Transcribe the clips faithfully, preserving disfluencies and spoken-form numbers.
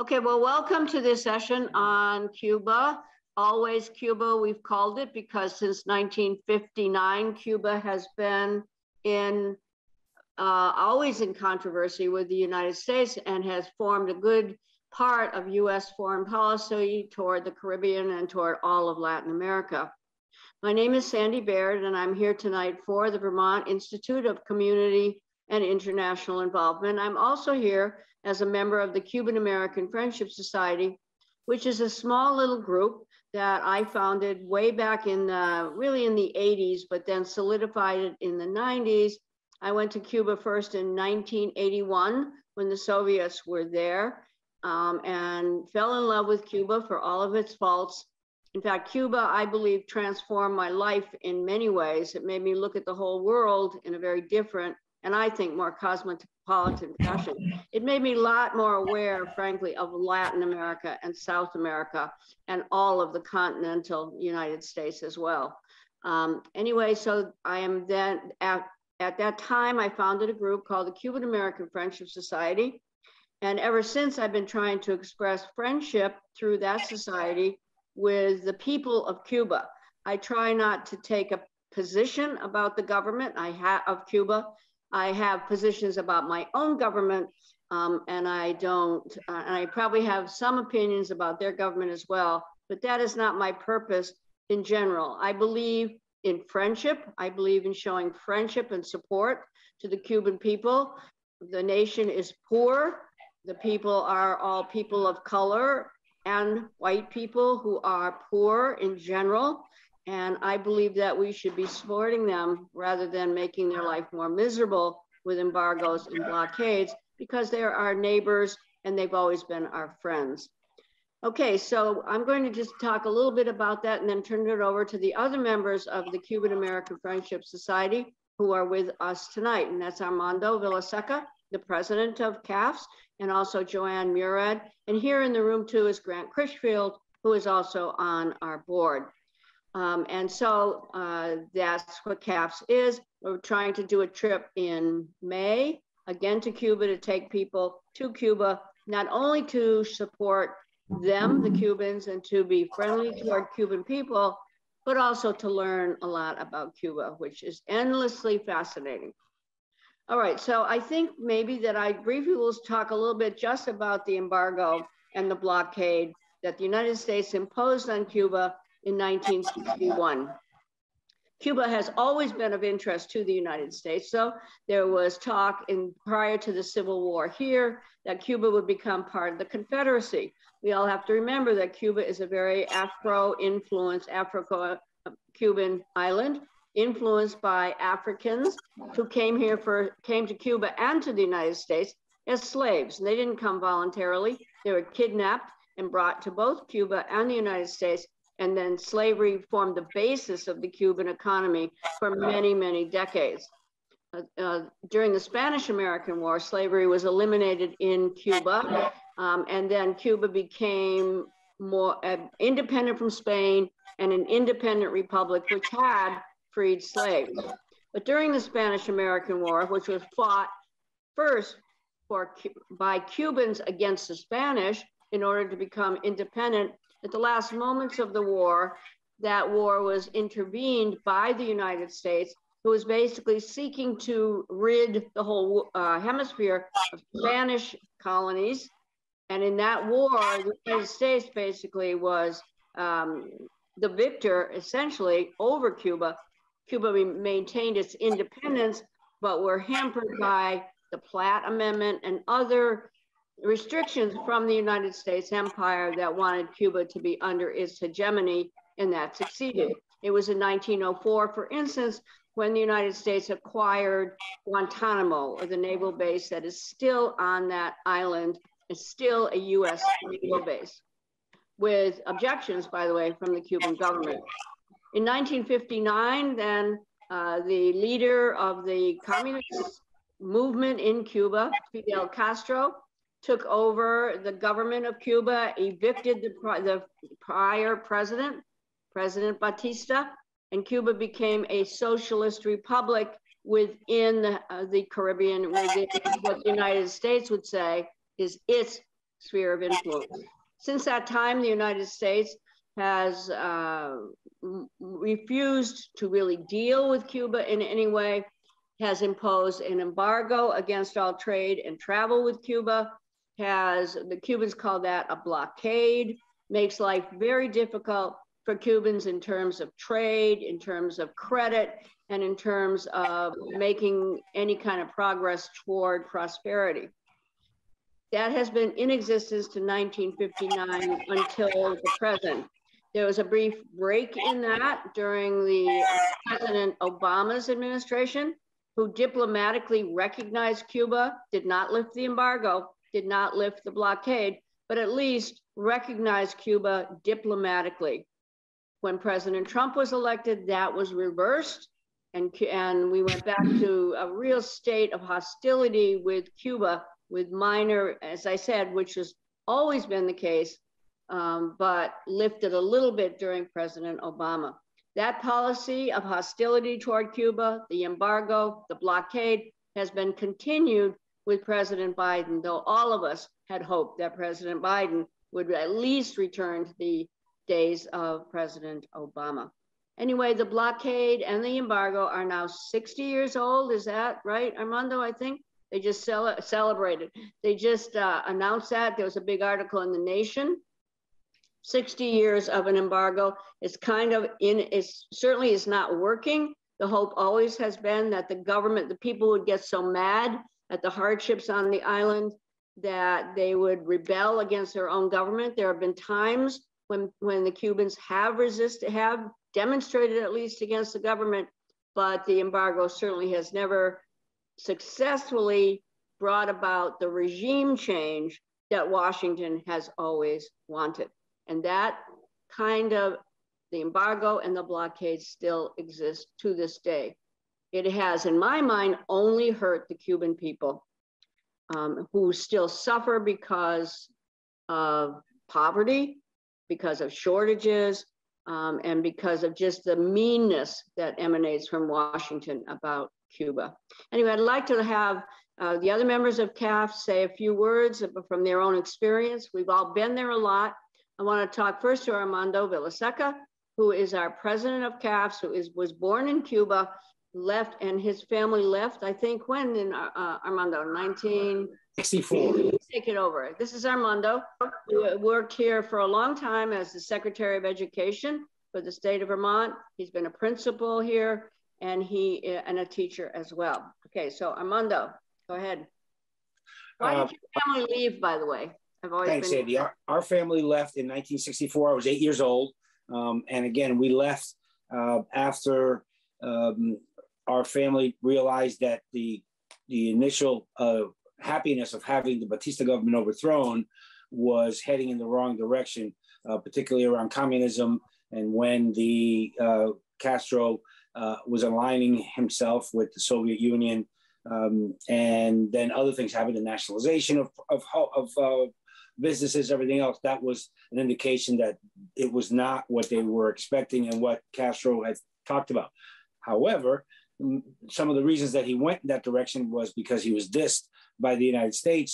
Okay, well, welcome to this session on Cuba. Always Cuba, we've called it, because since nineteen fifty-nine, Cuba has been in, uh, always in controversy with the United States and has formed a good part of U S foreign policy toward the Caribbean and toward all of Latin America. My name is Sandy Baird, and I'm here tonight for the Vermont Institute of Community and International Involvement. I'm also here as a member of the Cuban American Friendship Society, which is a small little group that I founded way back in the, really in the eighties, but then solidified it in the nineties. I went to Cuba first in nineteen eighty-one when the Soviets were there, um, and fell in love with Cuba for all of its faults. In fact, Cuba, I believe, transformed my life in many ways. It made me look at the whole world in a very different and I think more cosmopolitan fashion. It made me a lot more aware, frankly, of Latin America and South America and all of the continental United States as well. Um, anyway, so I am then, at, at that time, I founded a group called the Cuban American Friendship Society. And ever since, I've been trying to express friendship through that society with the people of Cuba. I try not to take a position about the government I ha- of Cuba. I have positions about my own government, um, and I don't, uh, and I probably have some opinions about their government as well, but that is not my purpose in general. I believe in friendship. I believe in showing friendship and support to the Cuban people. The nation is poor. The people are all people of color and white people who are poor in general. And I believe that we should be supporting them rather than making their life more miserable with embargoes and blockades, because they're our neighbors and they've always been our friends. Okay, so I'm going to just talk a little bit about that and then turn it over to the other members of the Cuban American Friendship Society who are with us tonight. And that's Armando Villaseca, the president of C A F S, and also Joanne Murad. And here in the room too is Grant Crishfield, who is also on our board. Um, and so uh, that's what C A F S is. We're trying to do a trip in May, again to Cuba, to take people to Cuba, not only to support them, the Cubans, and to be friendly toward Cuban people, but also to learn a lot about Cuba, which is endlessly fascinating. All right, so I think maybe that I briefly will talk a little bit just about the embargo and the blockade that the United States imposed on Cuba in nineteen sixty-one. Cuba has always been of interest to the United States, though. There was talk in prior to the Civil War here that Cuba would become part of the Confederacy. We all have to remember that Cuba is a very Afro-influenced, Afro-Cuban island, influenced by Africans who came here for, came to Cuba and to the United States as slaves. And they didn't come voluntarily. They were kidnapped and brought to both Cuba and the United States. And then slavery formed the basis of the Cuban economy for many, many decades. Uh, uh, during the Spanish-American War, slavery was eliminated in Cuba. Um, and then Cuba became more uh, independent from Spain and an independent republic, which had freed slaves. But during the Spanish-American War, which was fought first for, by Cubans against the Spanish in order to become independent, at the last moments of the war, that war was intervened by the United States, who was basically seeking to rid the whole uh, hemisphere of Spanish colonies. And in that war, the United States basically was um, the victor, essentially, over Cuba. Cuba maintained its independence, but were hampered by the Platt Amendment and other restrictions from the United States empire that wanted Cuba to be under its hegemony, and that succeeded. It was in nineteen oh four, for instance, when the United States acquired Guantanamo, or the naval base that is still on that island. It's still a U S naval base, with objections, by the way, from the Cuban government. In nineteen fifty-nine, then, uh, the leader of the communist movement in Cuba, Fidel Castro, took over the government of Cuba, evicted the, pri the prior president, President Batista, and Cuba became a socialist republic within the, uh, the Caribbean, within what the United States would say is its sphere of influence. Since that time, the United States has uh, refused to really deal with Cuba in any way, has imposed an embargo against all trade and travel with Cuba, has, the Cubans call that a blockade, makes life very difficult for Cubans in terms of trade, in terms of credit, and in terms of making any kind of progress toward prosperity. That has been in existence to nineteen fifty-nine until the present. There was a brief break in that during the President Obama's administration, who diplomatically recognized Cuba, did not lift the embargo, did not lift the blockade, but at least recognized Cuba diplomatically. When President Trump was elected, that was reversed, and, and we went back to a real state of hostility with Cuba, with minor, as I said, which has always been the case, um, but lifted a little bit during President Obama. That policy of hostility toward Cuba, the embargo, the blockade, has been continued with President Biden, though all of us had hoped that President Biden would at least return to the days of President Obama. Anyway, the blockade and the embargo are now sixty years old. Is that right, Armando, I think? They just cel celebrated. They just uh, announced that. There was a big article in The Nation. sixty years of an embargo. It's kind of in, it's certainly is not working. The hope always has been that the government, the people would get so mad at the hardships on the island that they would rebel against their own government. There have been times when, when the Cubans have resisted, have demonstrated at least against the government, but the embargo certainly has never successfully brought about the regime change that Washington has always wanted. And that kind of, the embargo and the blockade still exist to this day. It has, in my mind, only hurt the Cuban people um, who still suffer because of poverty, because of shortages, um, and because of just the meanness that emanates from Washington about Cuba. Anyway, I'd like to have uh, the other members of C A F say a few words from their own experience. We've all been there a lot. I want to talk first to Armando Villaseca, who is our president of C A F S, who is, was born in Cuba, left, and his family left, I think, when in uh, Armando, nineteen sixty-four. Take it over. This is Armando, who worked here for a long time as the Secretary of Education for the state of Vermont. He's been a principal here, and he and a teacher as well. Okay, so Armando, go ahead. Why uh, did your family leave, by the way? I've always thanks, been Sandy. Our, our family left in nineteen sixty-four. I was eight years old, um, and again, we left uh, after um, our family realized that the the initial uh, happiness of having the Batista government overthrown was heading in the wrong direction, uh, particularly around communism, and when the uh, Castro Uh, was aligning himself with the Soviet Union, um, and then other things happened, the nationalization of, of, of uh, businesses, everything else. That was an indication that it was not what they were expecting and what Castro had talked about. However, some of the reasons that he went in that direction was because he was dissed by the United States,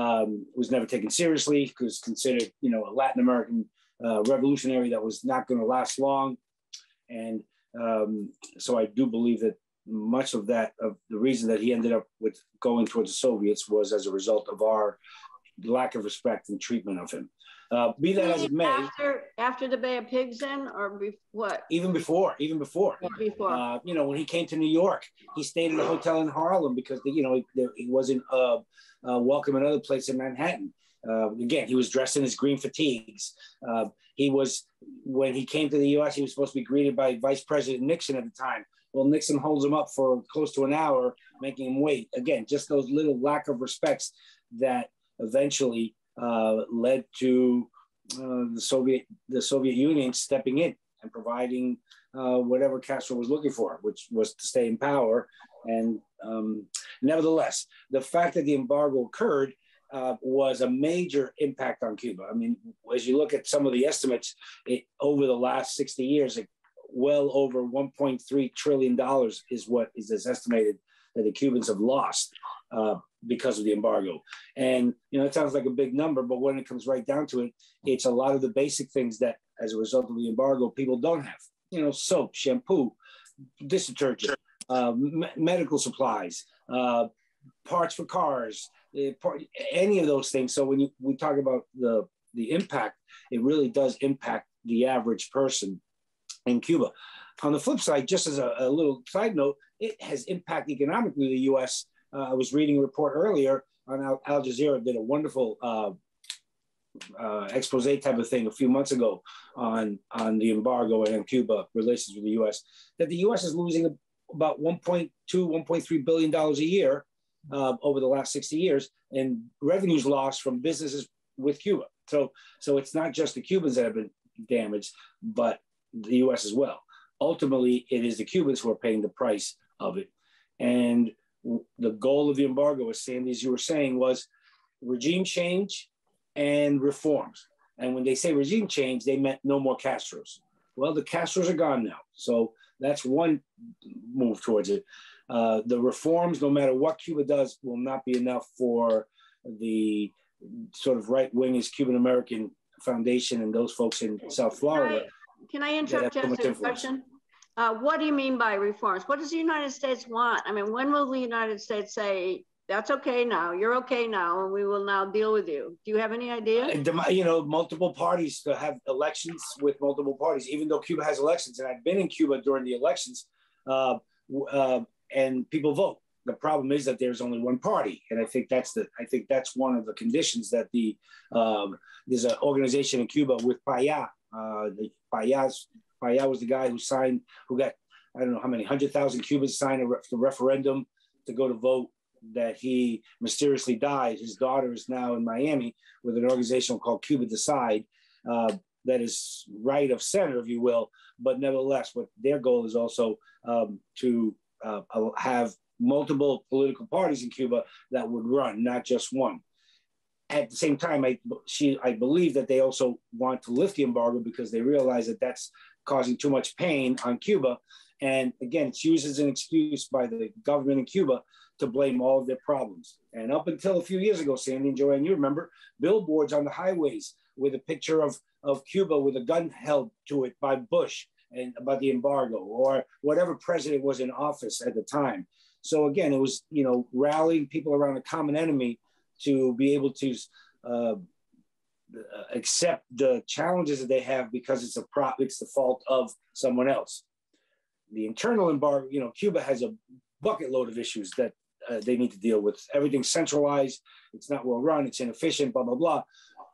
um, was never taken seriously, was considered, you know, a Latin American uh, revolutionary that was not going to last long. And Um, so I do believe that much of that, of the reason that he ended up with going towards the Soviets, was as a result of our lack of respect and treatment of him. Uh, be that as it may, after, after the Bay of Pigs, then, or be, what? Even before, even before. Before. Uh, you know, when he came to New York, he stayed in a hotel in Harlem because the, you know he, he wasn't uh, uh, welcome in another place in Manhattan. Uh, again, he was dressed in his green fatigues. Uh, he was, when he came to the U S, he was supposed to be greeted by Vice President Nixon at the time. Well, Nixon holds him up for close to an hour, making him wait. Again, just those little lack of respects that eventually uh, led to uh, the Soviet, the Soviet Union stepping in and providing uh, whatever Castro was looking for, which was to stay in power. And um, nevertheless, the fact that the embargo occurred Uh, was a major impact on Cuba. I mean, as you look at some of the estimates, it, over the last sixty years, it, well over one point three trillion dollars is what is, is estimated that the Cubans have lost uh, because of the embargo. And, you know, it sounds like a big number, but when it comes right down to it, it's a lot of the basic things that, as a result of the embargo, people don't have, you know, soap, shampoo, dish detergent, uh, m- medical supplies, uh, parts for cars, uh, part, any of those things. So when you, we talk about the, the impact, it really does impact the average person in Cuba. On the flip side, just as a, a little side note, it has impacted economically the U S. Uh, I was reading a report earlier on Al, Al Jazeera did a wonderful uh, uh, expose type of thing a few months ago on, on the embargo and Cuba relations with the U S, that the U S is losing about one point two, one point three billion dollars a year uh, over the last sixty years in revenues lost from businesses with Cuba. So, so it's not just the Cubans that have been damaged, but the U S as well. Ultimately, it is the Cubans who are paying the price of it. And w- the goal of the embargo, as Sandy, as you were saying, was regime change and reforms. And when they say regime change, they meant no more Castros. Well, the Castros are gone now. So that's one move towards it. Uh, the reforms, no matter what Cuba does, will not be enough for the sort of right-wingist Cuban American Foundation and those folks in South Florida. Can I, can I interrupt just a question? Uh, what do you mean by reforms? What does the United States want? I mean, when will the United States say, that's okay now, you're okay now, and we will now deal with you? Do you have any idea? Uh, you know, multiple parties to have elections with multiple parties, even though Cuba has elections. And I've been in Cuba during the elections, uh, uh, and people vote. The problem is that there's only one party, and I think that's the I think that's one of the conditions that the um, there's an organization in Cuba with Paya. Uh, the Paya's, Paya was the guy who signed, who got I don't know how many hundred thousand Cubans signed a re- the referendum to go to vote. That he mysteriously died. His daughter is now in Miami with an organization called Cuba Decide, uh, that is right of center, if you will. But nevertheless, what their goal is also um, to uh, have multiple political parties in Cuba that would run, not just one. At the same time, I, she, I believe that they also want to lift the embargo because they realize that that's causing too much pain on Cuba. And again, it's used as an excuse by the government in Cuba to blame all of their problems. And up until a few years ago, Sandy and Joanne, you remember, billboards on the highways with a picture of, of Cuba with a gun held to it by Bush and about the embargo or whatever president was in office at the time. So again, it was, you know, rallying people around a common enemy to be able to uh, accept the challenges that they have because it's a prop, it's the fault of someone else. The internal embargo, you know, Cuba has a bucket load of issues that uh, they need to deal with. Everything's centralized, it's not well run, it's inefficient, blah, blah, blah.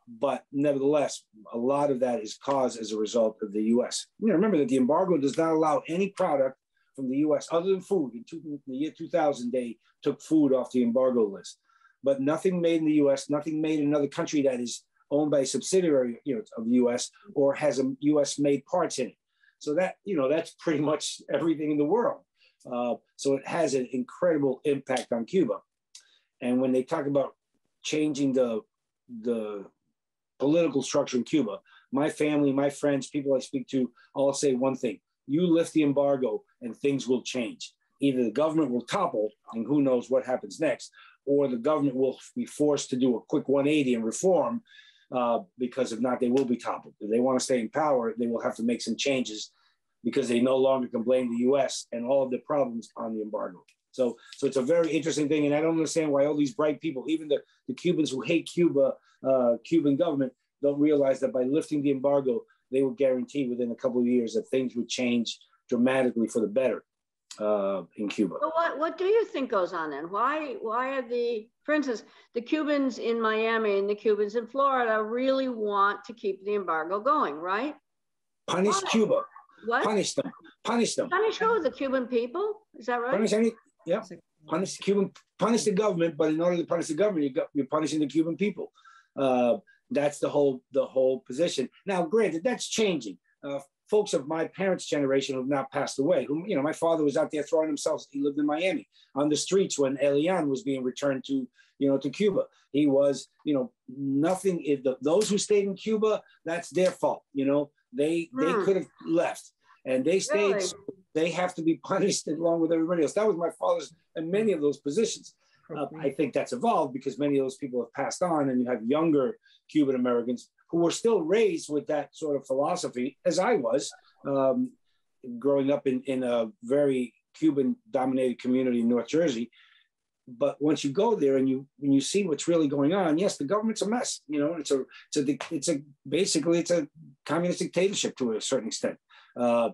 But nevertheless, a lot of that is caused as a result of the U S. You know, remember that the embargo does not allow any product from the U S other than food. In, two, in the year two thousand, they took food off the embargo list, but nothing made in the U S, nothing made in another country that is owned by a subsidiary, you know, of the U S or has a U S made parts in it. So that, you know, that's pretty much everything in the world. Uh, so it has an incredible impact on Cuba. And when they talk about changing the, the political structure in Cuba, my family, my friends, people I speak to all say one thing: you lift the embargo and things will change. Either the government will topple, and who knows what happens next, or the government will be forced to do a quick one eighty and reform, uh, because if not, they will be toppled. If they want to stay in power, they will have to make some changes because they no longer can blame the U S and all of the problems on the embargo. So, so it's a very interesting thing, and I don't understand why all these bright people, even the, the Cubans who hate Cuba, uh, Cuban government, don't realize that by lifting the embargo, they will guarantee within a couple of years that things would change dramatically for the better uh, in Cuba. Well, what, what do you think goes on then? Why why are the, for instance, the Cubans in Miami and the Cubans in Florida really want to keep the embargo going, right? Punish why? Cuba. What? Punish them. Punish them. Punish who? The Cuban people? Is that right? Punish any, yeah. Punish the Cuban, punish the government, but in order to punish the government, you're, you're punishing the Cuban people. Uh, That's the whole the whole position. Now, granted, that's changing. Uh, folks of my parents' generation who have not passed away, who, you know, my father was out there throwing himself. He lived in Miami on the streets when Elian was being returned to, you know, to Cuba. He was, you know, nothing. If the, those who stayed in Cuba, that's their fault. You know, they mm. they could have left and they stayed. Really? So they have to be punished along with everybody else. That was my father's and many of those positions. Uh, I think that's evolved because many of those people have passed on, and you have younger Cuban Americans who were still raised with that sort of philosophy, as I was, um, growing up in, in a very Cuban-dominated community in North Jersey. But once you go there and you and you see what's really going on, yes, the government's a mess. You know, it's a it's a it's a basically it's a communist dictatorship to a certain extent. Uh,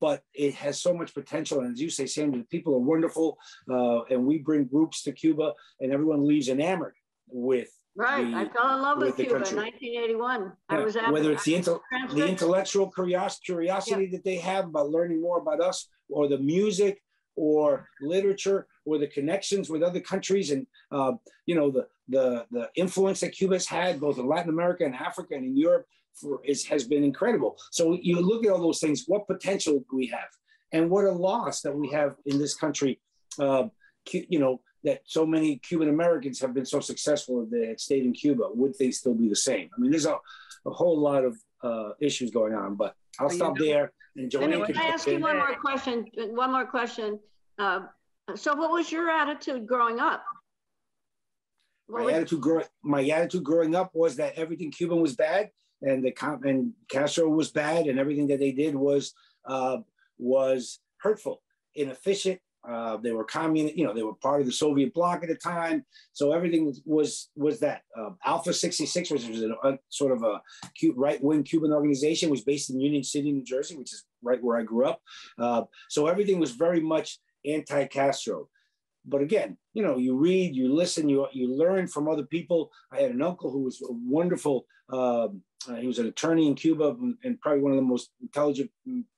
but it has so much potential. And as you say, Sandy, the people are wonderful. Uh, and we bring groups to Cuba, and everyone leaves enamored with. Right, the, I fell in love with, with Cuba in nineteen eighty-one. Yeah. I was after, whether it's the, intel the intellectual curiosity, curiosity yeah. that they have about learning more about us, or the music, or literature, or the connections with other countries, and uh, you know the the the influence that Cuba's had both in Latin America and Africa and in Europe for, is has been incredible. So you look at all those things. What potential do we have, and what a loss that we have in this country. Uh, you know that so many Cuban Americans have been so successful that they had stayed in Cuba. Would they still be the same? I mean, there's a, a whole lot of uh, issues going on, but I'll stop there. And Joanne, anyway, can I ask you one more question? One more question. Uh, so, what was your attitude growing up? What my attitude growing my attitude growing up was that everything Cuban was bad, and the and Castro was bad, and everything that they did was uh, was hurtful, inefficient. Uh, they were communist. You know, they were part of the Soviet bloc at the time, so everything was was, was that uh, Alpha sixty-six, which was a, a sort of a cute right-wing Cuban organization, was based in Union City, New Jersey, which is right where I grew up. Uh, so everything was very much anti-Castro. But again, you know, you read, you listen, you you learn from other people. I had an uncle who was a wonderful. Uh, he was an attorney in Cuba and probably one of the most intelligent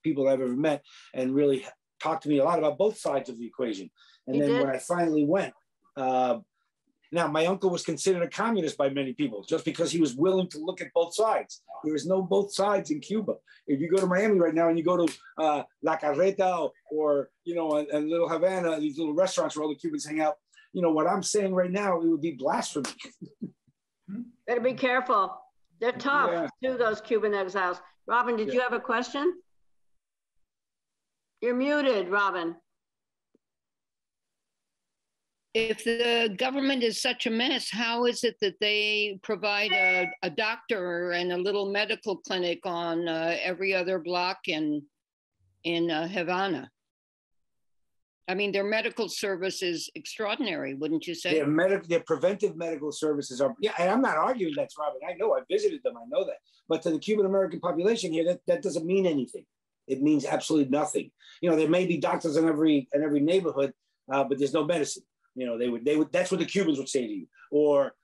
people I've ever met, and really talked to me a lot about both sides of the equation. And he then did. When I finally went, uh, now my uncle was considered a communist by many people just because he was willing to look at both sides. There is no both sides in Cuba. If you go to Miami right now and you go to uh, La Carreta or, you know, and, and Little Havana, these little restaurants where all the Cubans hang out, you know, what I'm saying right now, it would be blasphemy. Better be careful. They're tough, yeah. too, those Cuban exiles. Robin, did yeah. you have a question? You're muted, Robin. If the government is such a mess, how is it that they provide a, a doctor and a little medical clinic on uh, every other block in, in uh, Havana? I mean, their medical service is extraordinary, wouldn't you say? Their, medic their preventive medical services are, yeah, and I'm not arguing that's Robin. I know, I visited them, I know that. But to the Cuban-American population here, that, that doesn't mean anything. It means absolutely nothing. You know, there may be doctors in every in every neighborhood, uh, but there's no medicine. You know, they would they would that's what the Cubans would say to you, or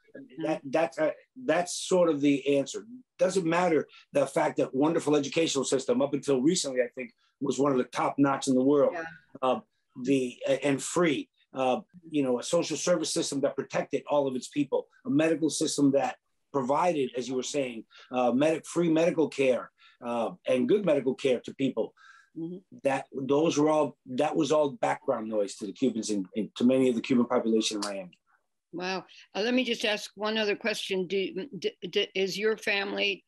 that that's uh, that's sort of the answer. Doesn't matter the fact that wonderful educational system up until recently, I think, was one of the top notch in the world, yeah. uh, the and free. Uh, you know, a social service system that protected all of its people, a medical system that provided, as you were saying, uh, med free medical care. Uh, and good medical care to people. Mm-hmm. That those were all that was all background noise to the Cubans and, and to many of the Cuban population in Miami. Wow. Uh, let me just ask one other question. Do, do, do is your family?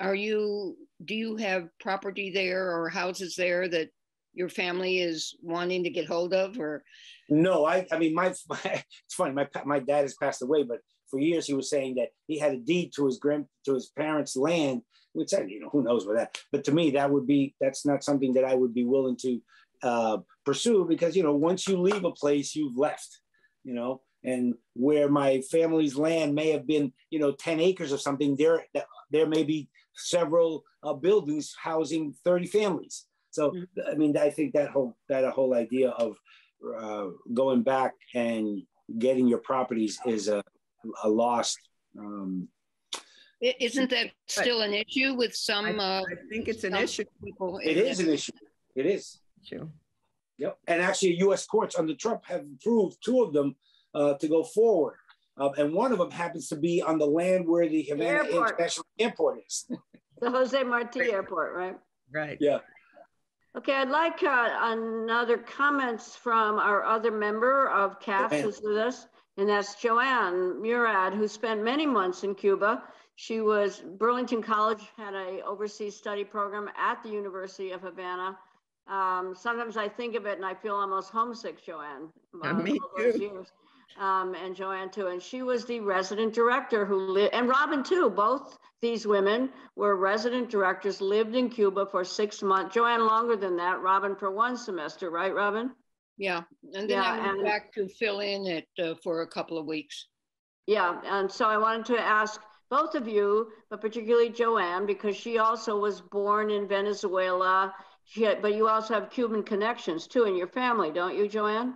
Are you? Do you have property there or houses there that your family is wanting to get hold of? Or no, I. I mean, my, my it's funny. My my dad has passed away, but for years he was saying that he had a deed to his grand to his parents' land. Which I, you know, who knows about that? But to me, that would be that's not something that I would be willing to uh, pursue because you know, once you leave a place, you've left, you know. And where my family's land may have been, you know, ten acres or something, there there may be several uh, buildings housing thirty families. So mm-hmm. I mean, I think that whole that a whole idea of uh, going back and getting your properties is a a lost. Um, Isn't that still an issue with some? I, I think it's an issue. People it is an issue. It is. Issue. Yep. And actually, U S courts under Trump have approved two of them uh, to go forward, uh, and one of them happens to be on the land where the Havana International Airport is. The Jose Marti Airport, right? Right. Yeah. Okay, I'd like uh, another comments from our other member of C A F who's with us, and that's Joanne Murad, who spent many months in Cuba. She was, Burlington College had an overseas study program at the University of Havana. Um, sometimes I think of it and I feel almost homesick, Joanne. Yeah, me too. Years. um, and Joanne too, and she was the resident director who lived, and Robin too, both these women were resident directors, lived in Cuba for six months, Joanne longer than that, Robin for one semester, right, Robin? Yeah, and then yeah, I went and, back to fill in it uh, for a couple of weeks. Yeah, and so I wanted to ask both of you, but particularly Joanne, because she also was born in Venezuela, she had, but you also have Cuban connections too in your family, don't you, Joanne?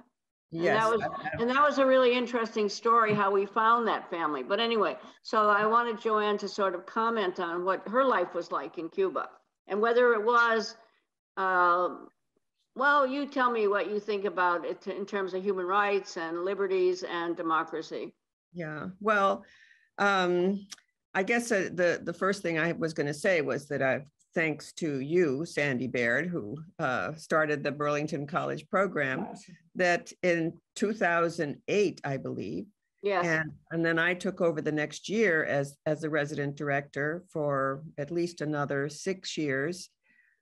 And yes. That was, and that was a really interesting story, how we found that family. But anyway, so I wanted Joanne to sort of comment on what her life was like in Cuba and whether it was, uh, well, you tell me what you think about it in terms of human rights and liberties and democracy. Yeah, well, um, I guess uh, the, the first thing I was going to say was that I've, thanks to you, Sandy Baird, who uh, started the Burlington College program, that in two thousand eight, I believe. Yes. And, and then I took over the next year as, as the resident director for at least another six years,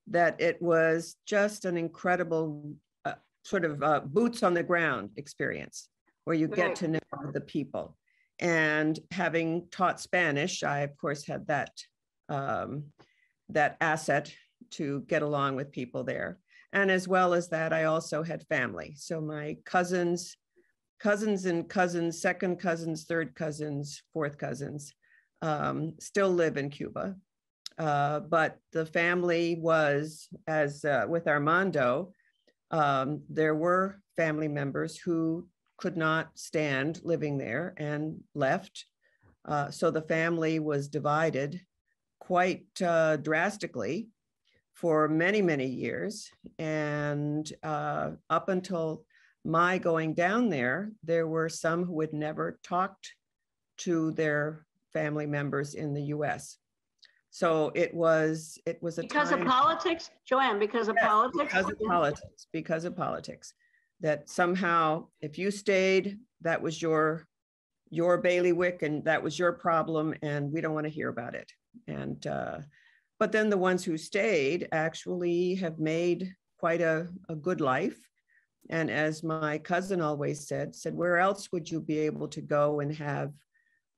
that it was just an incredible uh, sort of uh, boots on the ground experience where you get right. to know the people. And having taught Spanish, I of course had that um, that asset to get along with people there. And as well as that, I also had family. So my cousins, cousins and cousins, second cousins, third cousins, fourth cousins, um, still live in Cuba. Uh, but the family was, as uh, with Armando, um, there were family members who could not stand living there and left. Uh, so the family was divided quite uh, drastically for many, many years. And uh, up until my going down there, there were some who had never talked to their family members in the U S. So it was, it was a because time- Because of politics, Joanne, because of yes, politics? Because of politics, because of politics. That somehow, if you stayed, that was your, your bailiwick and that was your problem and we don't want to hear about it. And, uh, but then the ones who stayed actually have made quite a, a good life. And as my cousin always said, said, where else would you be able to go and have,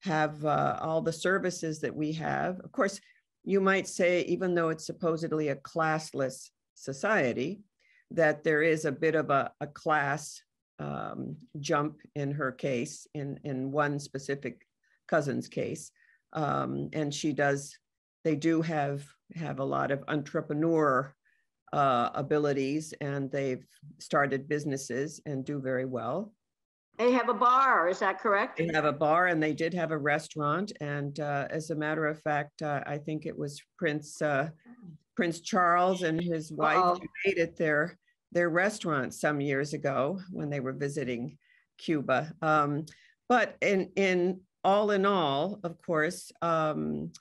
have uh, all the services that we have? Of course, you might say, even though it's supposedly a classless society, that there is a bit of a, a class um, jump in her case, in, in one specific cousin's case. Um, and she does, they do have, have a lot of entrepreneur uh, abilities and they've started businesses and do very well. They have a bar, is that correct? They have a bar and they did have a restaurant. And uh, as a matter of fact, uh, I think it was Prince uh, Prince Charles and his wife wow. made it their, their restaurant some years ago when they were visiting Cuba. Um, but in, in, all in all, of course, um,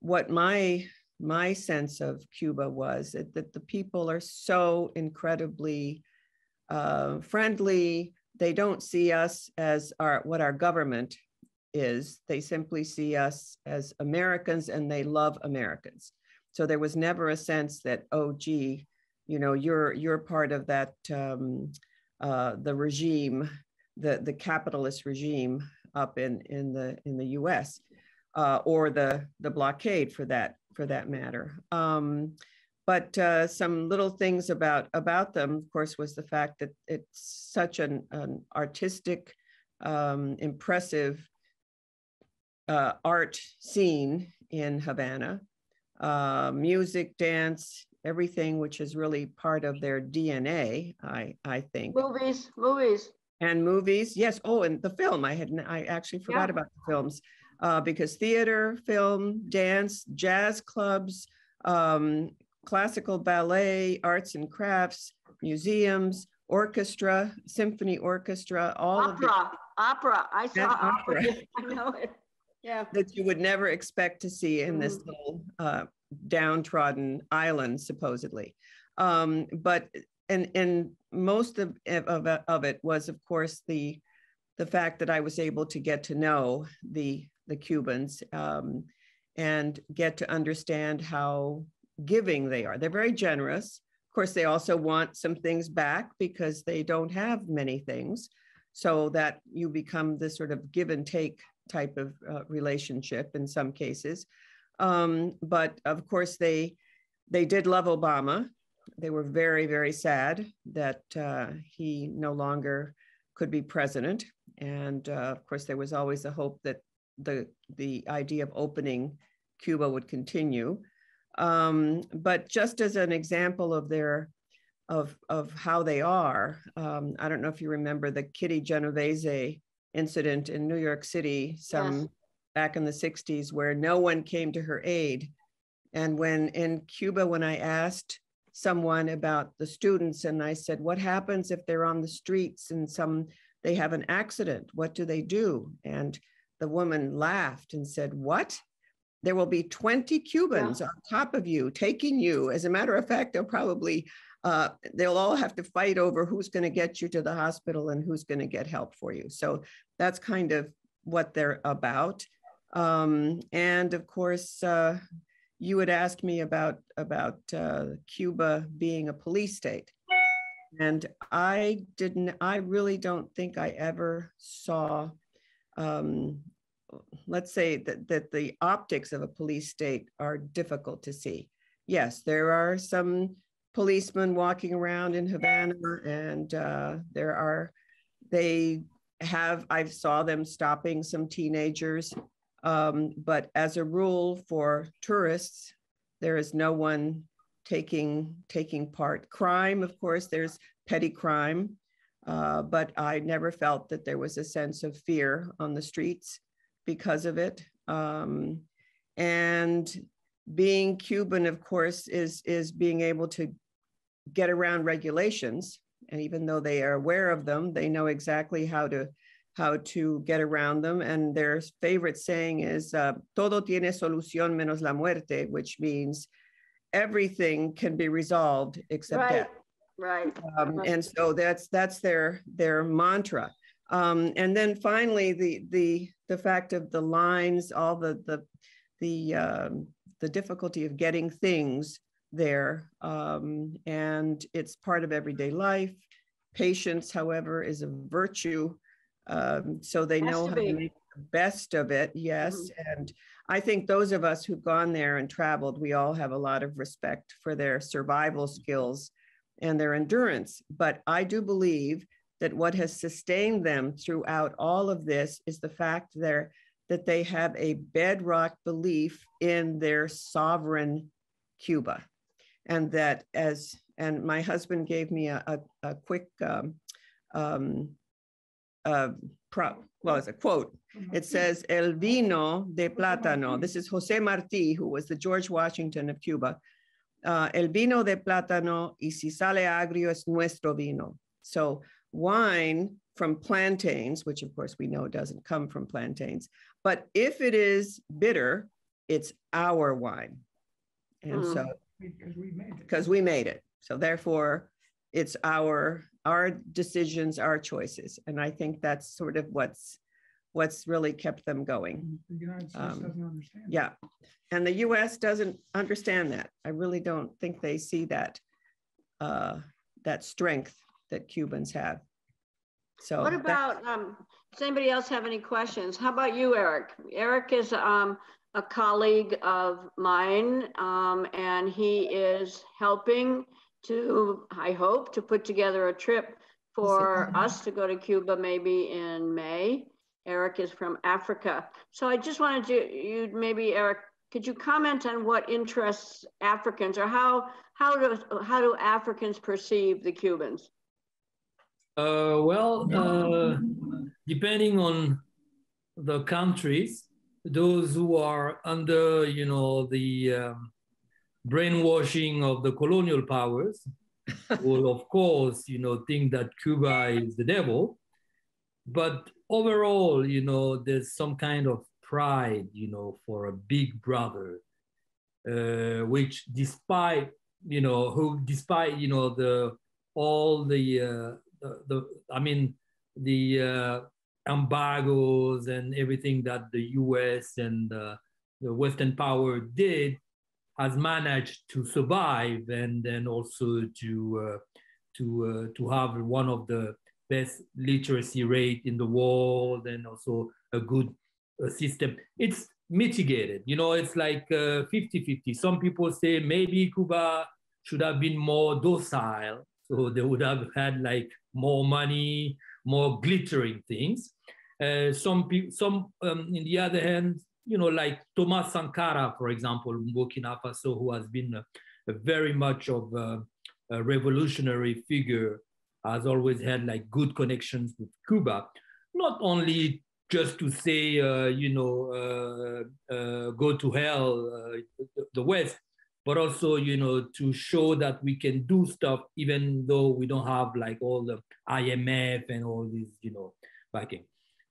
what my my sense of Cuba was that, that the people are so incredibly uh, friendly. They don't see us as our what our government is. They simply see us as Americans, and they love Americans. So there was never a sense that, oh, gee, you know, you're you're part of that um, uh, the regime, the the capitalist regime. Up in in the in the U S uh, or the the blockade for that for that matter. Um, but uh, some little things about about them, of course, was the fact that it's such an, an artistic, um, impressive uh, art scene in Havana, uh, music, dance, everything, which is really part of their D N A. I I think movies, movies. And movies, yes. Oh, and the film. I had I actually forgot yeah. about the films uh, because theater, film, dance, jazz clubs, um, classical ballet, arts and crafts, museums, orchestra, symphony orchestra, all opera, of the- opera. I saw opera. opera. I know it. Yeah. That you would never expect to see in mm. this little uh, downtrodden island, supposedly, um, but. And, and most of, of, of it was, of course, the, the fact that I was able to get to know the, the Cubans um, and get to understand how giving they are. They're very generous. Of course, they also want some things back because they don't have many things. so that you become this sort of give and take type of uh, relationship in some cases. Um, but of course, they they did love Obama. They were very, very sad that uh, he no longer could be president. And uh, of course, there was always the hope that the, the idea of opening Cuba would continue. Um, but just as an example of their of, of how they are, um, I don't know if you remember the Kitty Genovese incident in New York City some yes. back in the sixties, where no one came to her aid. And when in Cuba, when I asked someone about the students and I said, what happens if they're on the streets and some they have an accident, what do they do? And the woman laughed and said, what? There will be twenty Cubans yeah. on top of you, taking you. As a matter of fact, they'll probably, uh, they'll all have to fight over who's going to get you to the hospital and who's going to get help for you. So that's kind of what they're about. Um, and of course, uh, you had asked me about, about uh, Cuba being a police state. And I didn't, I really don't think I ever saw, um, let's say that, that the optics of a police state are difficult to see. Yes, there are some policemen walking around in Havana, and uh, there are, they have, I saw them stopping some teenagers, um, but as a rule for tourists, there is no one taking, taking part. Crime, of course, there's petty crime, uh, but I never felt that there was a sense of fear on the streets because of it. Um, and being Cuban, of course, is, is being able to get around regulations. And even though they are aware of them, they know exactly how to, how to get around them. And their favorite saying is, uh, todo tiene solución menos la muerte, which means everything can be resolved except right. death. Right. Um, and so that's, that's their, their mantra. Um, and then finally, the the the fact of the lines, all the the the um, the difficulty of getting things there, um, and it's part of everyday life. Patience, however, is a virtue, um, so they know how to make the best of it. Yes, mm-hmm. And I think those of us who've gone there and traveled, we all have a lot of respect for their survival skills and their endurance. But I do believe that what has sustained them throughout all of this is the fact there that they have a bedrock belief in their sovereign Cuba. And that as, and my husband gave me a, a, a quick um, um, uh, prop, well, it's a quote. It says, El vino de plátano. This is Jose Marti, who was the George Washington of Cuba. Uh, El vino de plátano, y si sale agrio es nuestro vino. So wine from plantains, which of course we know doesn't come from plantains, but if it is bitter, it's our wine. And mm. so, because we made it. Because we made it. So therefore it's our, our decisions, our choices. And I think that's sort of what's, what's really kept them going. The United States um, doesn't understand that. Yeah. And the U S doesn't understand that. I really don't think they see that, uh, that strength that Cubans have. So what about, um, does anybody else have any questions? How about you, Eric? Eric is um, a colleague of mine, um, and he is helping to, I hope, to put together a trip for us to go to Cuba maybe in May. Eric is from Africa. So I just wanted to, you maybe, Eric, could you comment on what interests Africans, or how, how, do, how do Africans perceive the Cubans? Uh, well, uh, depending on the countries, those who are under, you know, the um, brainwashing of the colonial powers will, of course, you know, think that Cuba is the devil. But overall, you know, there's some kind of pride, you know, for a big brother, uh, which, despite, you know, who, despite, you know, the all the uh, The, the, I mean, the uh, embargoes and everything that the U S and uh, the Western power did, has managed to survive, and then also to uh, to uh, to have one of the best literacy rate in the world and also a good uh, system. It's mitigated, you know, it's like fifty fifty. Uh, Some people say maybe Cuba should have been more docile, so they would have had like more money, more glittering things. Uh, some people, some, um, in the other hand, you know, like Thomas Sankara, for example, Burkina Faso, who has been a, a very much of a, a revolutionary figure, has always had like good connections with Cuba, not only just to say, uh, you know, uh, uh, go to hell, uh, the West, but also, you know, to show that we can do stuff even though we don't have like all the I M F and all these, you know, backing.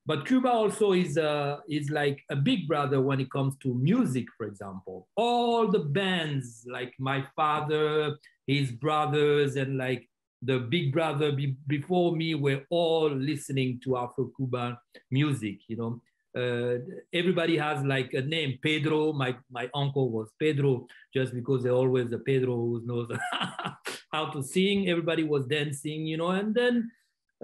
But Cuba also is, uh, is like a big brother when it comes to music, for example. All the bands, like my father, his brothers, and like the big brother be before me were all listening to Afro-Cuban music, you know. Uh, everybody has like a name. Pedro, my, my uncle was Pedro, just because they're always the Pedro who knows how to sing. Everybody was dancing, you know, and then,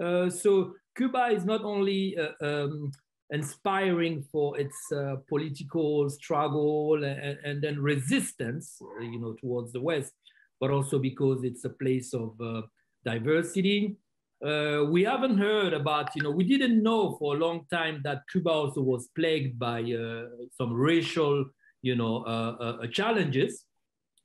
uh, so Cuba is not only uh, um, inspiring for its uh, political struggle and, and then resistance, you know, towards the West, but also because it's a place of uh, diversity. Uh, we haven't heard about, you know, we didn't know for a long time that Cuba also was plagued by uh, some racial, you know, uh, uh, challenges.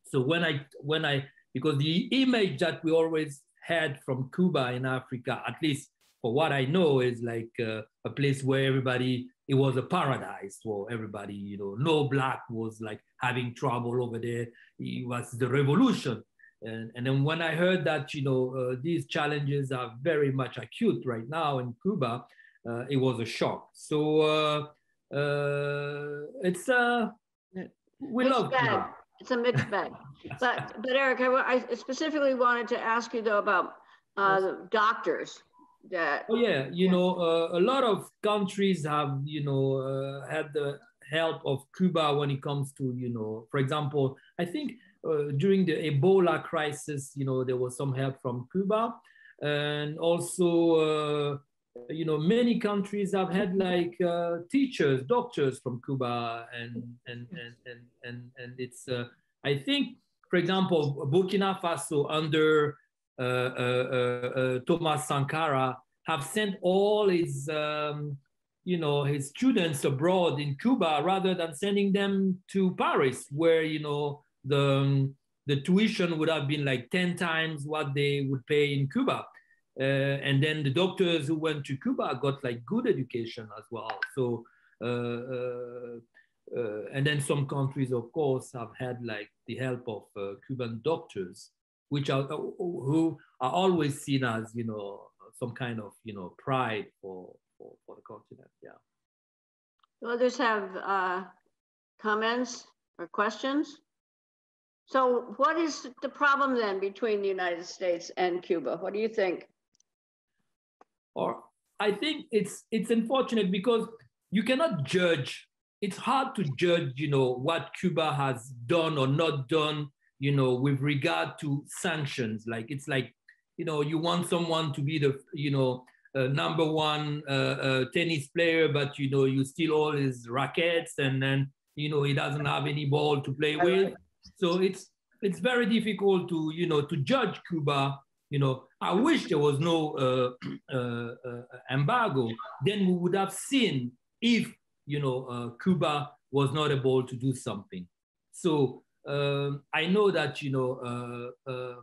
So when I, when I, because the image that we always had from Cuba in Africa, at least for what I know, is like uh, a place where everybody, it was a paradise for everybody, you know, no black was like having trouble over there. It was the revolution. And, and then when I heard that, you know, uh, these challenges are very much acute right now in Cuba, uh, it was a shock. So uh, uh, it's, uh, we mixed love bag. Cuba. It's a mixed bag. but, but Eric, I, I specifically wanted to ask you though about uh, doctors. That, oh yeah, you yeah. know, uh, a lot of countries have, you know, uh, had the help of Cuba when it comes to, you know, for example, I think, Uh, during the Ebola crisis, you know, there was some help from Cuba. And also, uh, you know, many countries have had like uh, teachers, doctors from Cuba. And, and, and, and, and, and it's, uh, I think, for example, Burkina Faso under uh, uh, uh, Thomas Sankara have sent all his, um, you know, his students abroad in Cuba rather than sending them to Paris where, you know, the, um, the tuition would have been like ten times what they would pay in Cuba. Uh, and then the doctors who went to Cuba got like good education as well. So, uh, uh, uh, and then some countries, of course, have had like the help of uh, Cuban doctors, which are, who are always seen as, you know, some kind of, you know, pride for, for, for the continent, yeah. Do others have uh, comments or questions? So what is the problem then between the United States and Cuba? What do you think? Or I think it's it's unfortunate because you cannot judge. It's hard to judge, you know, what Cuba has done or not done, you know, with regard to sanctions. Like it's like, you know, you want someone to be the, you know, uh, number one uh, uh, tennis player, but you know, you steal all his rackets, and then you know he doesn't have any ball to play with. So it's it's very difficult to you know to judge Cuba. You know, I wish there was no uh, uh, uh, embargo. Then we would have seen if you know uh, Cuba was not able to do something. So um, I know that you know uh, uh,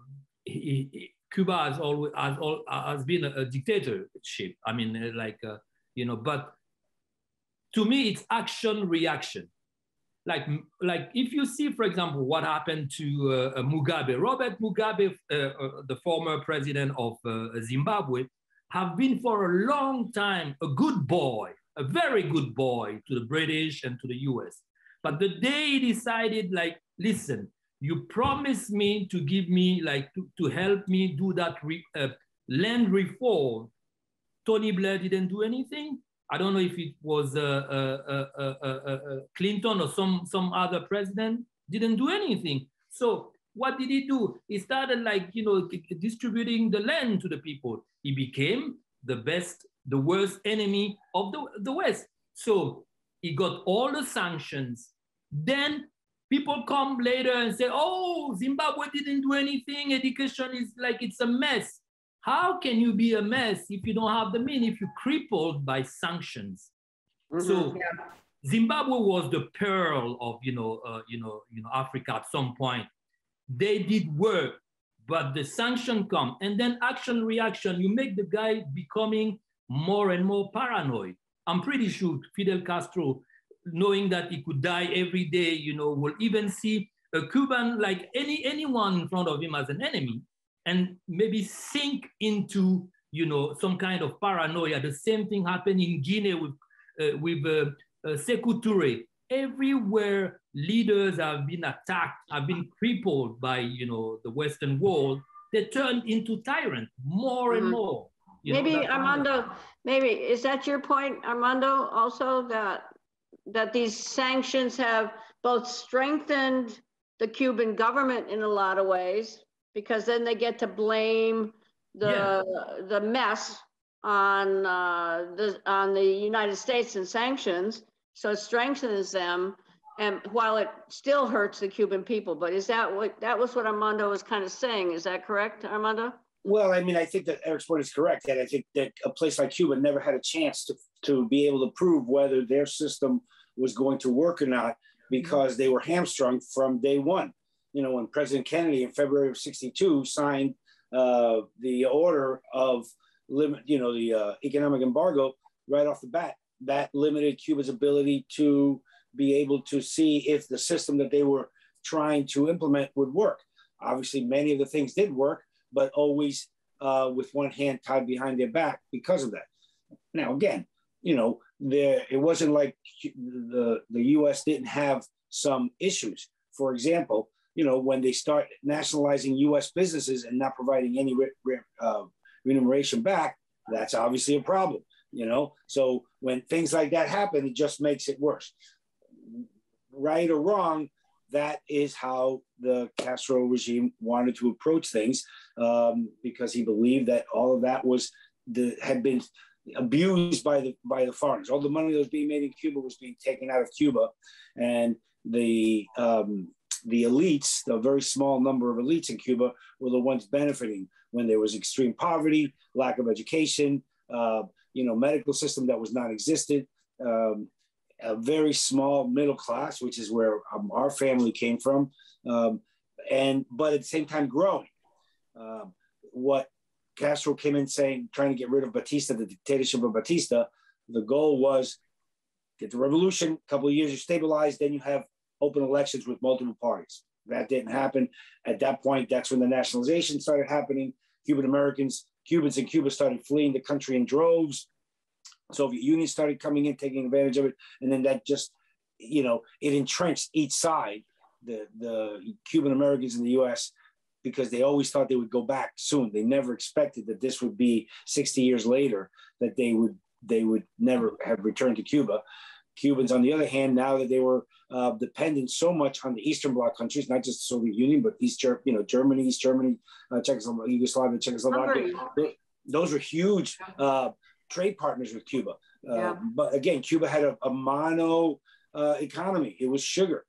he, he, Cuba has always has, all, has been a, a dictatorship. I mean, like uh, you know, but to me, it's action reaction. Like, like if you see, for example, what happened to uh, Mugabe, Robert Mugabe, uh, uh, the former president of uh, Zimbabwe, have been for a long time a good boy, a very good boy to the British and to the U S. But the day he decided, like, listen, you promised me to give me, like, to, to help me do that re uh, land reform. Tony Blair didn't do anything. I don't know if it was uh, uh, uh, uh, uh, Clinton or some, some other president, didn't do anything. So what did he do? He started like, you know, distributing the land to the people. He became the best, the worst enemy of the, the West. So he got all the sanctions. Then people come later and say, oh, Zimbabwe didn't do anything. Education is like, it's a mess. How can you be a mess if you don't have the means, if you're crippled by sanctions? Mm-hmm. So yeah. Zimbabwe was the pearl of, you know, uh, you know, you know, Africa at some point. They did work, but the sanction come. And then action, reaction, you make the guy becoming more and more paranoid. I'm pretty sure Fidel Castro, knowing that he could die every day, you know, will even see a Cuban, like any anyone in front of him as an enemy, and maybe sink into, you know, some kind of paranoia. The same thing happened in Guinea with, uh, with uh, uh, Sékou Touré. Everywhere leaders have been attacked, have been crippled by, you know, the Western world, they turned into tyrants more and more. You maybe know, Armando, kind of... maybe, is that your point, Armando, also that, that these sanctions have both strengthened the Cuban government in a lot of ways, because then they get to blame the, yeah. the mess on, uh, the, on the United States and sanctions. So it strengthens them, and while it still hurts the Cuban people. But is that what, that was what Armando was kind of saying. Is that correct, Armando? Well, I mean, I think that Eric's point is correct, that I think that a place like Cuba never had a chance to, to be able to prove whether their system was going to work or not, because they were hamstrung from day one. You know, when President Kennedy in February of sixty-two signed uh, the order of, limit, you know, the uh, economic embargo right off the bat, that limited Cuba's ability to be able to see if the system that they were trying to implement would work. Obviously, many of the things did work, but always uh, with one hand tied behind their back because of that. Now, again, you know, there, it wasn't like the, the U S didn't have some issues. For example, you know, when they start nationalizing U S businesses and not providing any re re uh, remuneration back, that's obviously a problem, you know? So when things like that happen, it just makes it worse. Right or wrong, that is how the Castro regime wanted to approach things, um, because he believed that all of that was the, had been abused by the by the foreigners. All the money that was being made in Cuba was being taken out of Cuba, and the um, the elites, the very small number of elites in Cuba, were the ones benefiting when there was extreme poverty, lack of education, uh, you know, medical system that was non-existent. Um, a very small middle class, which is where um, our family came from, um, and but at the same time growing. Um, what Castro came in saying, trying to get rid of Batista, the dictatorship of Batista, the goal was get the revolution, a couple of years you stabilize, then you have open elections with multiple parties. That didn't happen. At that point, that's when the nationalization started happening. Cuban Americans, Cubans in Cuba started fleeing the country in droves. Soviet Union started coming in, taking advantage of it, and then that just, you know, it entrenched each side, the, the Cuban Americans in the U S, because they always thought they would go back soon. They never expected that this would be sixty years later, that they would, they would never have returned to Cuba. Cubans, on the other hand, now that they were uh, dependent so much on the Eastern Bloc countries, not just the Soviet Union, but East, you know, Germany, East Germany, uh, Czechoslovakia, Yugoslavia, Czechoslovakia, those, those were huge uh, trade partners with Cuba. Uh, yeah. But again, Cuba had a, a mono uh, economy. It was sugar.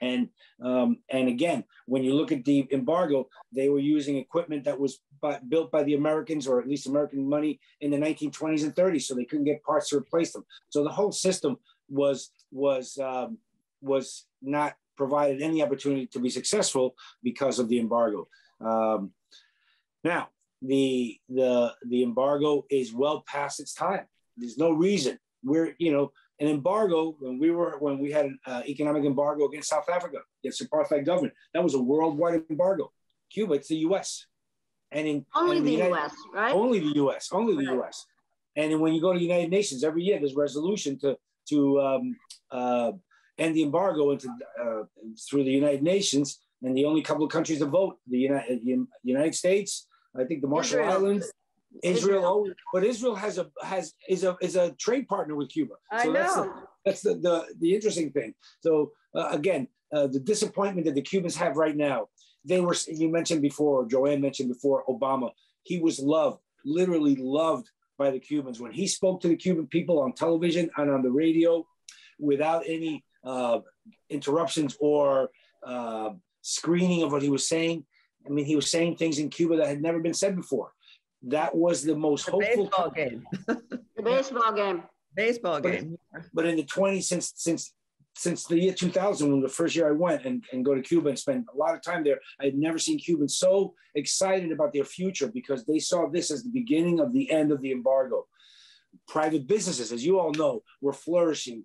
And, um, and again, when you look at the embargo, they were using equipment that was by, built by the Americans, or at least American money, in the nineteen twenties and thirties, so they couldn't get parts to replace them. So the whole system was, was, um, was not provided any opportunity to be successful because of the embargo. Um, now, The, the, the embargo is well past its time. There's no reason. We're, you know, an embargo, when we were, when we had an uh, economic embargo against South Africa, against apartheid government, that was a worldwide embargo. Cuba, it's the U S. And in- Only and the United, U S, right? Only the U S, only the right. U S. And when you go to the United Nations, every year there's resolution to, to um, uh, end the embargo into, uh, through the United Nations, and the only couple of countries that vote, the United, United States, I think the Marshall Israel. Islands, Israel, Israel, but Israel has a has is a is a trade partner with Cuba. I so know. That's, the, that's the, the the interesting thing. So uh, again, uh, the disappointment that the Cubans have right now. They were you mentioned before, Joanne mentioned before, Obama. He was loved. literally loved by the Cubans. When he spoke to the Cuban people on television and on the radio without any uh, interruptions or uh, screening of what he was saying, I mean, he was saying things in Cuba that had never been said before. That was the most the hopeful baseball game. The baseball game. Baseball game. But, but in the twenties, since since since the year two thousand, when the first year I went and, and go to Cuba and spend a lot of time there, I had never seen Cubans so excited about their future because they saw this as the beginning of the end of the embargo. Private businesses, as you all know, were flourishing.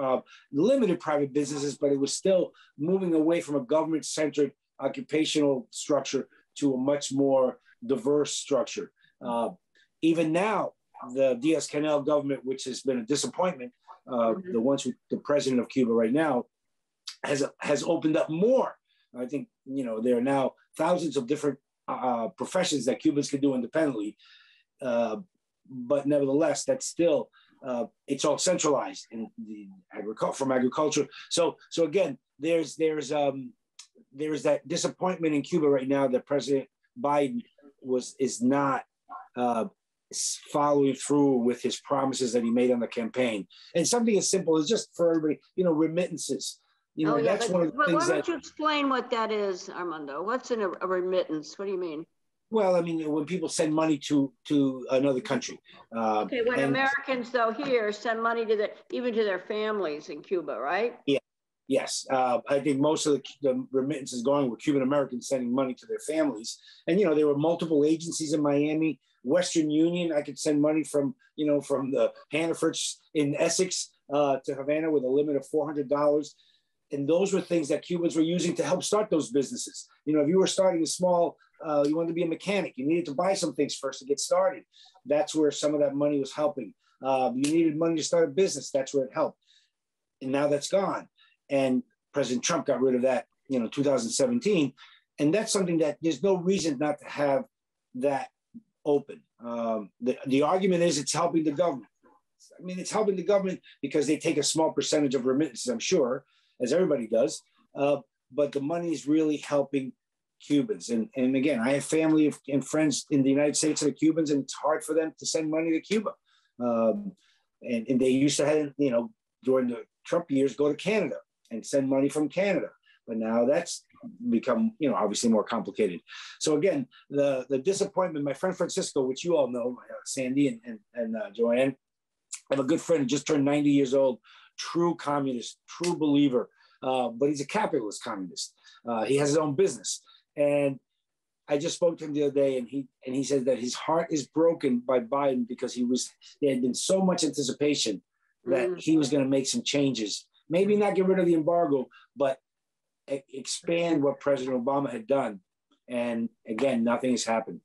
Uh, limited private businesses, but it was still moving away from a government-centered occupational structure to a much more diverse structure. Uh, even now, the Diaz-Canel government, which has been a disappointment, uh, mm-hmm. the ones with the president of Cuba right now, has has opened up more. I think you know there are now thousands of different uh, professions that Cubans can do independently, uh, but nevertheless, that's still uh, it's all centralized in the agriculture from agriculture. So so again, there's there's um, there is that disappointment in Cuba right now that President Biden was is not. Uh, following through with his promises that he made on the campaign. And something as simple as just for everybody, you know, remittances. You know, oh, yeah, that's one of the things that... Why don't you explain what that is, Armando? What's in a, a remittance? What do you mean? Well, I mean, when people send money to, to another country. Uh, okay, when and, Americans, though, here send money to the, even to their families in Cuba, right? Yeah, yes. Uh, I think most of the, the remittances going were Cuban Americans sending money to their families. And, you know, there were multiple agencies in Miami, Western Union, I could send money from, you know, from the Hannaford's in Essex uh, to Havana with a limit of four hundred dollars. And those were things that Cubans were using to help start those businesses. You know, if you were starting a small, uh, you wanted to be a mechanic, you needed to buy some things first to get started. That's where some of that money was helping. Uh, you needed money to start a business. That's where it helped. And now that's gone. And President Trump got rid of that, you know, two thousand seventeen. And that's something that there's no reason not to have that open. Um, the, the argument is it's helping the government. I mean, it's helping the government because they take a small percentage of remittances, I'm sure, as everybody does. Uh, but the money is really helping Cubans. And, and again, I have family and friends in the United States that are Cubans, and it's hard for them to send money to Cuba. Um, and, and they used to have, you know, during the Trump years, go to Canada and send money from Canada. But now that's become, you know, obviously more complicated. So again, the, the disappointment, my friend Francisco, which you all know, uh, Sandy and, and, and uh, Joanne, I have a good friend who just turned ninety years old, true communist, true believer, uh, but he's a capitalist communist. Uh, he has his own business. And I just spoke to him the other day, and he and he said that his heart is broken by Biden because he was there had been so much anticipation that mm. he was going to make some changes, maybe not get rid of the embargo, but expand what President Obama had done. And again, nothing has happened.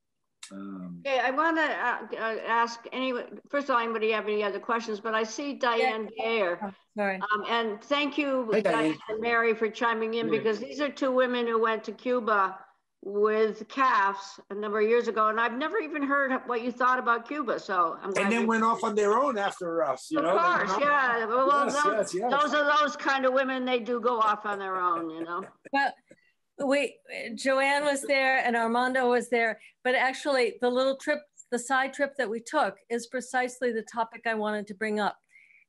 Um, okay, I want to uh, uh, ask anyone, first of all, anybody have any other questions, but I see Diane yeah. Bayer. Oh, sorry. Um, and thank you, hey, Diane and Mary, for chiming in, yeah. because these are two women who went to Cuba with calves a number of years ago, and I've never even heard what you thought about Cuba. So I'm glad and then went off on their own after us. You of know? course, yeah. Well, yes, those, yes, yes. those are those kind of women. They do go off on their own, you know. Well, we Joanne was there and Armando was there, but actually the little trip, the side trip that we took, is precisely the topic I wanted to bring up,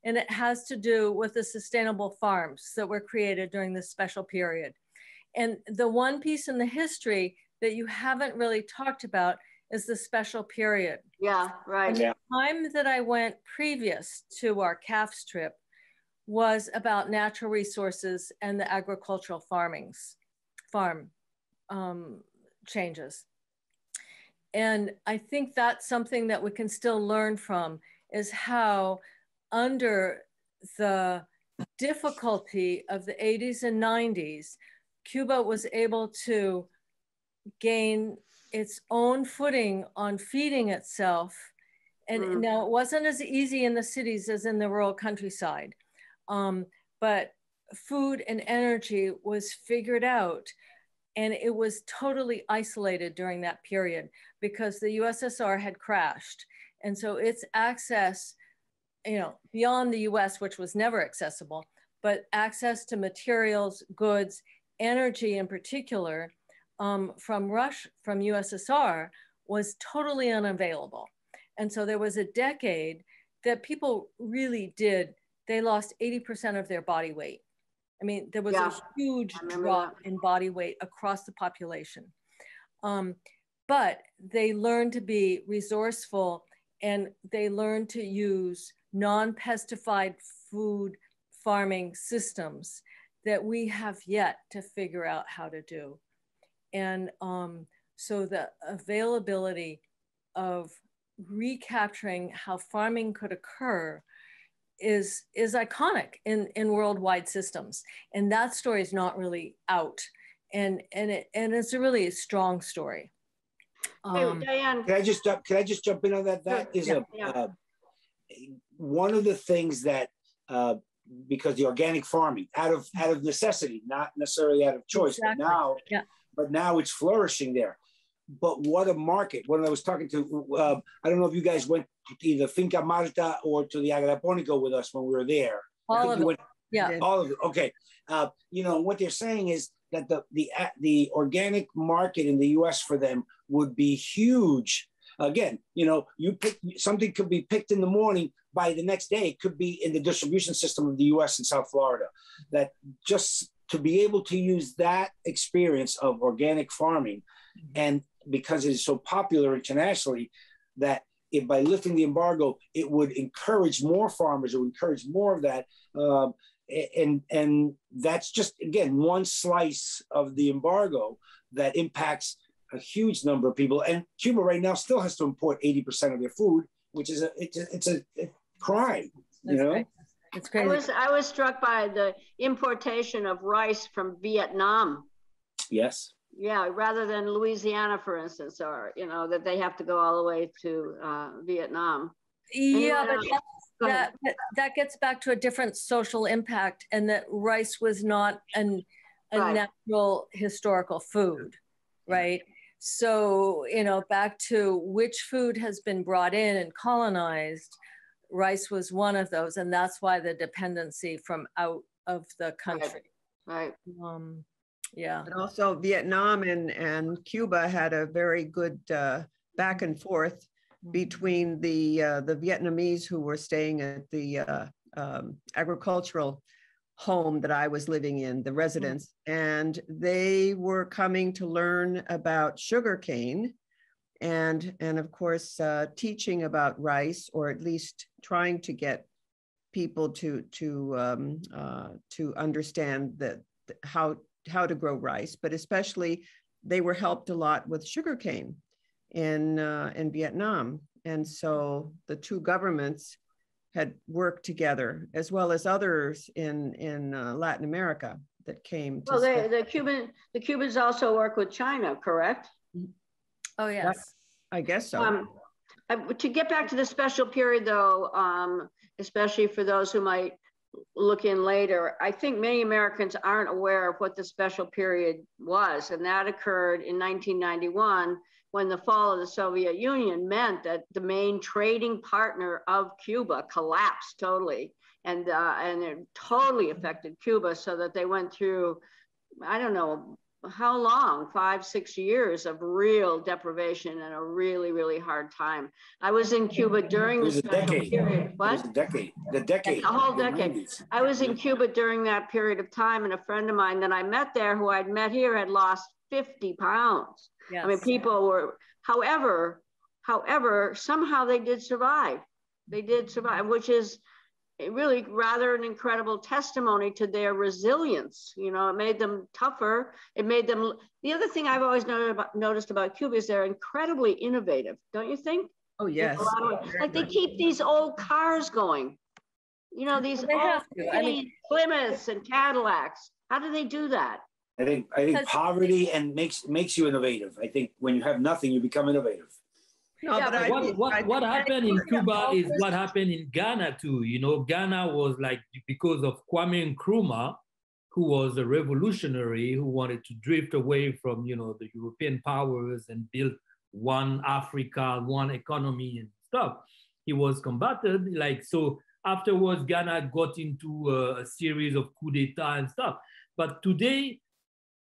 and it has to do with the sustainable farms that were created during this special period. And the one piece in the history that you haven't really talked about is the special period. Yeah, right. And yeah. The time that I went previous to our calves trip was about natural resources and the agricultural farmings, farm um, changes. And I think that's something that we can still learn from, is how under the difficulty of the eighties and nineties, Cuba was able to gain its own footing on feeding itself. And mm. now it wasn't as easy in the cities as in the rural countryside, um, but food and energy was figured out, and it was totally isolated during that period because the U S S R had crashed. And so its access, you know, beyond the U S, which was never accessible, but access to materials, goods, energy in particular, um, from Russia, from U S S R, was totally unavailable. And so there was a decade that people really did, they lost eighty percent of their body weight. I mean, there was yeah, a huge drop that. in body weight across the population. Um, but they learned to be resourceful, and they learned to use non-pestified food farming systems that we have yet to figure out how to do. And um, so the availability of recapturing how farming could occur is is iconic in in worldwide systems, and that story is not really out, and and it and it's a really strong story. Um, hey, Diane, can I just jump, can I just jump in on that? That is yeah, a yeah. Uh, one of the things that uh, because the organic farming out of out of necessity, not necessarily out of choice, exactly. but now yeah. but now it's flourishing there. But what a market. When I was talking to, uh, I don't know if you guys went to either Finca Marta or to the Agroponico with us when we were there. All of them. Yeah. All of them. Okay. Uh, you know, what they're saying is that the, the, the organic market in the U S for them would be huge. Again, you know, you pick, something could be picked in the morning, by the next day it could be in the distribution system of the U S and South Florida. That just to be able to use that experience of organic farming, and because it is so popular internationally, that if by lifting the embargo, it would encourage more farmers, it would encourage more of that. Uh, and, and that's just, again, one slice of the embargo that impacts a huge number of people. And Cuba right now still has to import eighty percent of their food, which is a, it's a, it's a crime, you know? Right. It's crazy. I was, I was struck by the importation of rice from Vietnam. Yes. Yeah, rather than Louisiana, for instance, or, you know, that they have to go all the way to uh, Vietnam. Yeah, but that, that, that gets back to a different social impact, and that rice was not an, a right. natural historical food, right? So, you know, back to which food has been brought in and colonized, rice was one of those, and that's why the dependency from out of the country. Right. right. Um, Yeah. And also Vietnam and, and Cuba had a very good uh, back and forth between the uh, the Vietnamese who were staying at the uh, um, agricultural home that I was living in, the residence, and they were coming to learn about sugarcane and, and of course, uh, teaching about rice, or at least trying to get people to, to, um, uh, to understand that how how to grow rice, but especially they were helped a lot with sugarcane in, uh, in Vietnam. And so the two governments had worked together, as well as others in, in uh, Latin America that came. Well, they, the, Cuban, the Cubans also work with China, correct? Oh, yes. I, I guess so. Um, I, to get back to the special period though, um, especially for those who might look in later, I think many Americans aren't aware of what the special period was, and that occurred in nineteen ninety-one, when the fall of the Soviet Union meant that the main trading partner of Cuba collapsed totally, and, uh, and it totally affected Cuba, so that they went through, I don't know how long, five, six years of real deprivation and a really, really hard time. I was in Cuba during the special period. What? It was a decade. The decade. The whole decade. I was in Cuba during that period of time, and a friend of mine that I met there, who I'd met here, had lost fifty pounds. Yes. I mean, people were, however, however, somehow they did survive. They did survive, which is really rather an incredible testimony to their resilience. You know, it made them tougher. It made them, the other thing I've always about, noticed about Cuba is they're incredibly innovative, don't you think? Oh, yes. Of, like they keep these old cars going. You know, these they old I mean, Plymouths and Cadillacs. How do they do that? I think I think poverty and makes makes you innovative. I think when you have nothing, you become innovative. No, yeah, but I, what what, I, what happened I, in Cuba is what happened in Ghana too. You know, Ghana was like, because of Kwame Nkrumah, who was a revolutionary who wanted to drift away from, you know, the European powers and build one Africa, one economy and stuff. He was combated, like, so afterwards Ghana got into a, a series of coups d'etat and stuff. But today,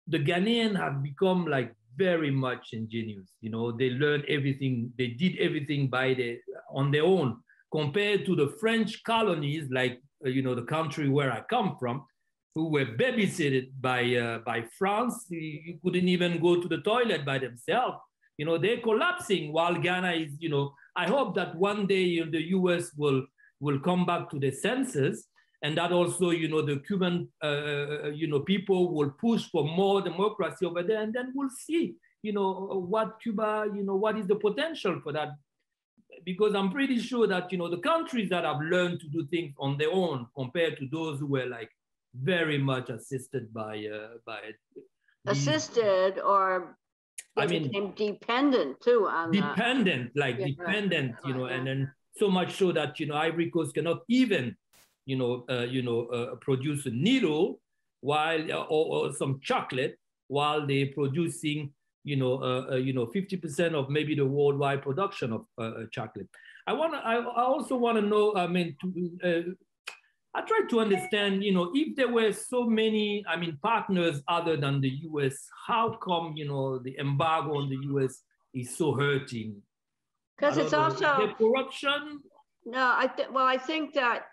the Ghanaian have become like very much ingenious. You know, they learned everything, they did everything by the, on their own, compared to the French colonies, like, you know, the country where I come from, who were babysitted by, uh, by France. You couldn't even go to the toilet by themselves. You know, they're collapsing while Ghana is, you know, I hope that one day, you know, the U S will, will come back to the senses, and that also, you know, the Cuban, uh, you know, people will push for more democracy over there, and then we'll see, you know, what Cuba, you know, what is the potential for that? Because I'm pretty sure that, you know, the countries that have learned to do things on their own compared to those who were like very much assisted by, uh, by assisted or. I mean, became dependent too on dependent, that. like yeah, dependent, right. you know, yeah. and then so much so that, you know, Ivory Coast cannot even, you know, uh, you know, uh, produce a needle while uh, or, or some chocolate while they're producing, you know, uh, uh, you know, fifty percent of maybe the worldwide production of uh, chocolate. I want to. I, I also want to know. I mean, to, uh, I try to understand, you know, if there were so many, I mean, partners other than the U S, how come, you know, the embargo on the U S is so hurting? Because it's also corruption. No, I th well, I think that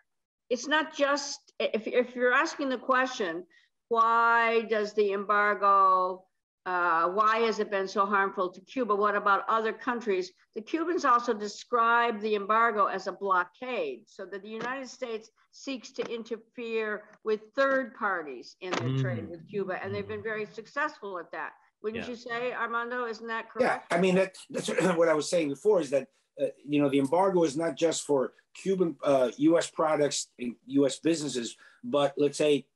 it's not just, if, if you're asking the question, why does the embargo, uh, why has it been so harmful to Cuba? What about other countries? The Cubans also describe the embargo as a blockade, so that the United States seeks to interfere with third parties in their mm. trade with Cuba, and they've been very successful at that. Wouldn't yeah. you say, Armando? Isn't that correct? Yeah, I mean, that, that's what I was saying before, is that, uh, you know, the embargo is not just for Cuban, uh, U S products and U S businesses, but let's say,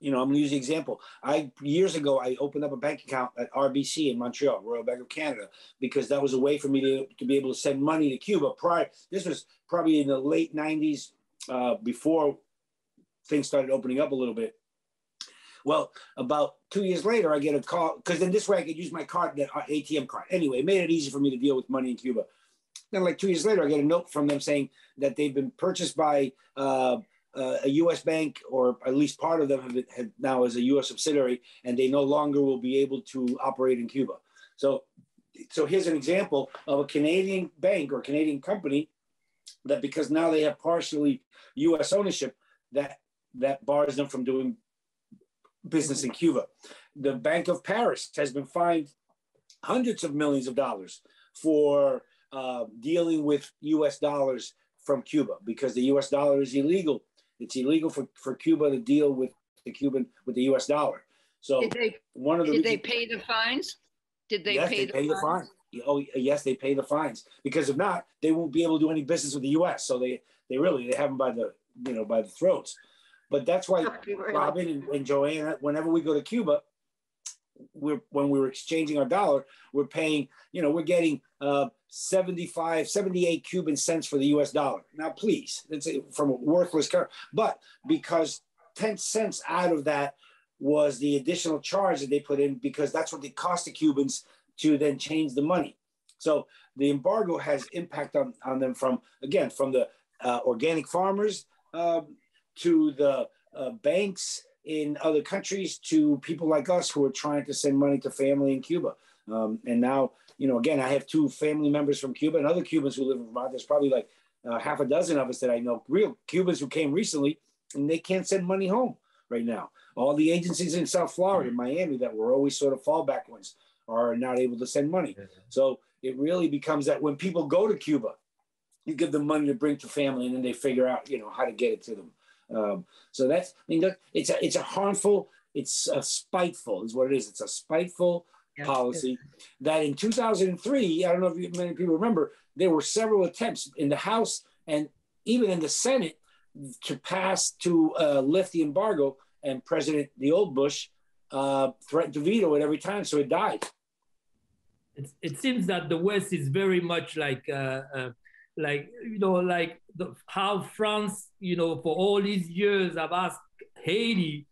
you know, I'm going to use the example. I, years ago, I opened up a bank account at R B C in Montreal, Royal Bank of Canada, because that was a way for me to, to be able to send money to Cuba prior. This was probably in the late nineties, uh, before things started opening up a little bit. Well, about two years later, I get a call, because then this way I could use my card, that A T M card. Anyway, it made it easy for me to deal with money in Cuba. Then like two years later, I get a note from them saying that they've been purchased by uh, uh, a U S bank, or at least part of them have, been, have now as a U S subsidiary, and they no longer will be able to operate in Cuba. So, so here's an example of a Canadian bank or Canadian company that, because now they have partially U S ownership, that, that bars them from doing business in Cuba. The Bank of Paris has been fined hundreds of millions of dollars for Uh, dealing with U S dollars from Cuba, because the U S dollar is illegal. It's illegal for, for Cuba to deal with the Cuban, with the U S dollar. So did they, one of the did they pay the fines? Did they yes, pay, they the, pay fines? the fines? Oh, yes, they pay the fines, because if not, they won't be able to do any business with the U S. So they they really they have them by the you know by the throats. But that's why Robin and, and Joanne, whenever we go to Cuba, we're when we're exchanging our dollar, we're paying. You know, we're getting. Uh, seventy-five, seventy-eight Cuban cents for the U S dollar. Now, please, it's a, from a worthless car, but because ten cents out of that was the additional charge that they put in, because that's what they cost the Cubans to then change the money. So the embargo has impact on, on them from, again, from the uh, organic farmers um, to the uh, banks in other countries, to people like us who are trying to send money to family in Cuba. Um, and now, you know, again, I have two family members from Cuba and other Cubans who live in Vermont. There's probably like uh, half a dozen of us that I know, real Cubans who came recently, and they can't send money home right now. All the agencies in South Florida, in Miami, that were always sort of fallback ones, are not able to send money. Mm-hmm. So it really becomes that when people go to Cuba, you give them money to bring to family, and then they figure out, you know, how to get it to them. Um, so that's, I mean, that, it's a, it's a harmful, it's a spiteful, is what it is. It's a spiteful policy that in two thousand three, I don't know if you, many people remember, there were several attempts in the House and even in the Senate to pass, to uh, lift the embargo, and President, the old Bush, uh, threatened to veto it every time, so it died. It, it seems that the West is very much like, uh, uh, like you know, like the, how France, you know, for all these years have asked Haiti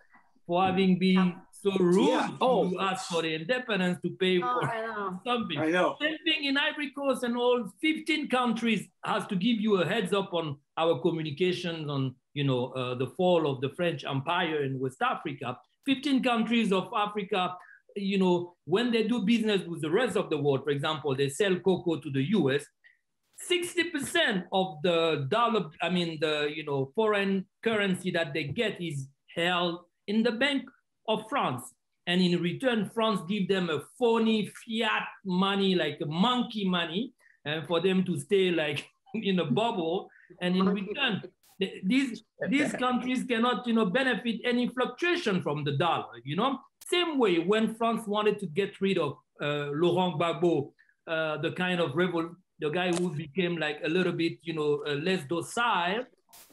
for having been so rude yeah. oh. to ask for the independence to pay oh, for I know. something. I know. Same thing in Ivory Coast, and all fifteen countries has to give you a heads up on our communications on, you know, uh, the fall of the French Empire in West Africa. fifteen countries of Africa you know, when they do business with the rest of the world, for example, they sell cocoa to the U S, sixty percent of the dollar, I mean, the, you know, foreign currency that they get is held in the Bank of France. And in return, France give them a phony fiat money, like monkey money, and for them to stay like in a bubble. And in return, these, these countries cannot, you know, benefit any fluctuation from the dollar, you know? Same way when France wanted to get rid of uh, Laurent Gbagbo, uh, the kind of rebel, the guy who became like a little bit, you know, uh, less docile,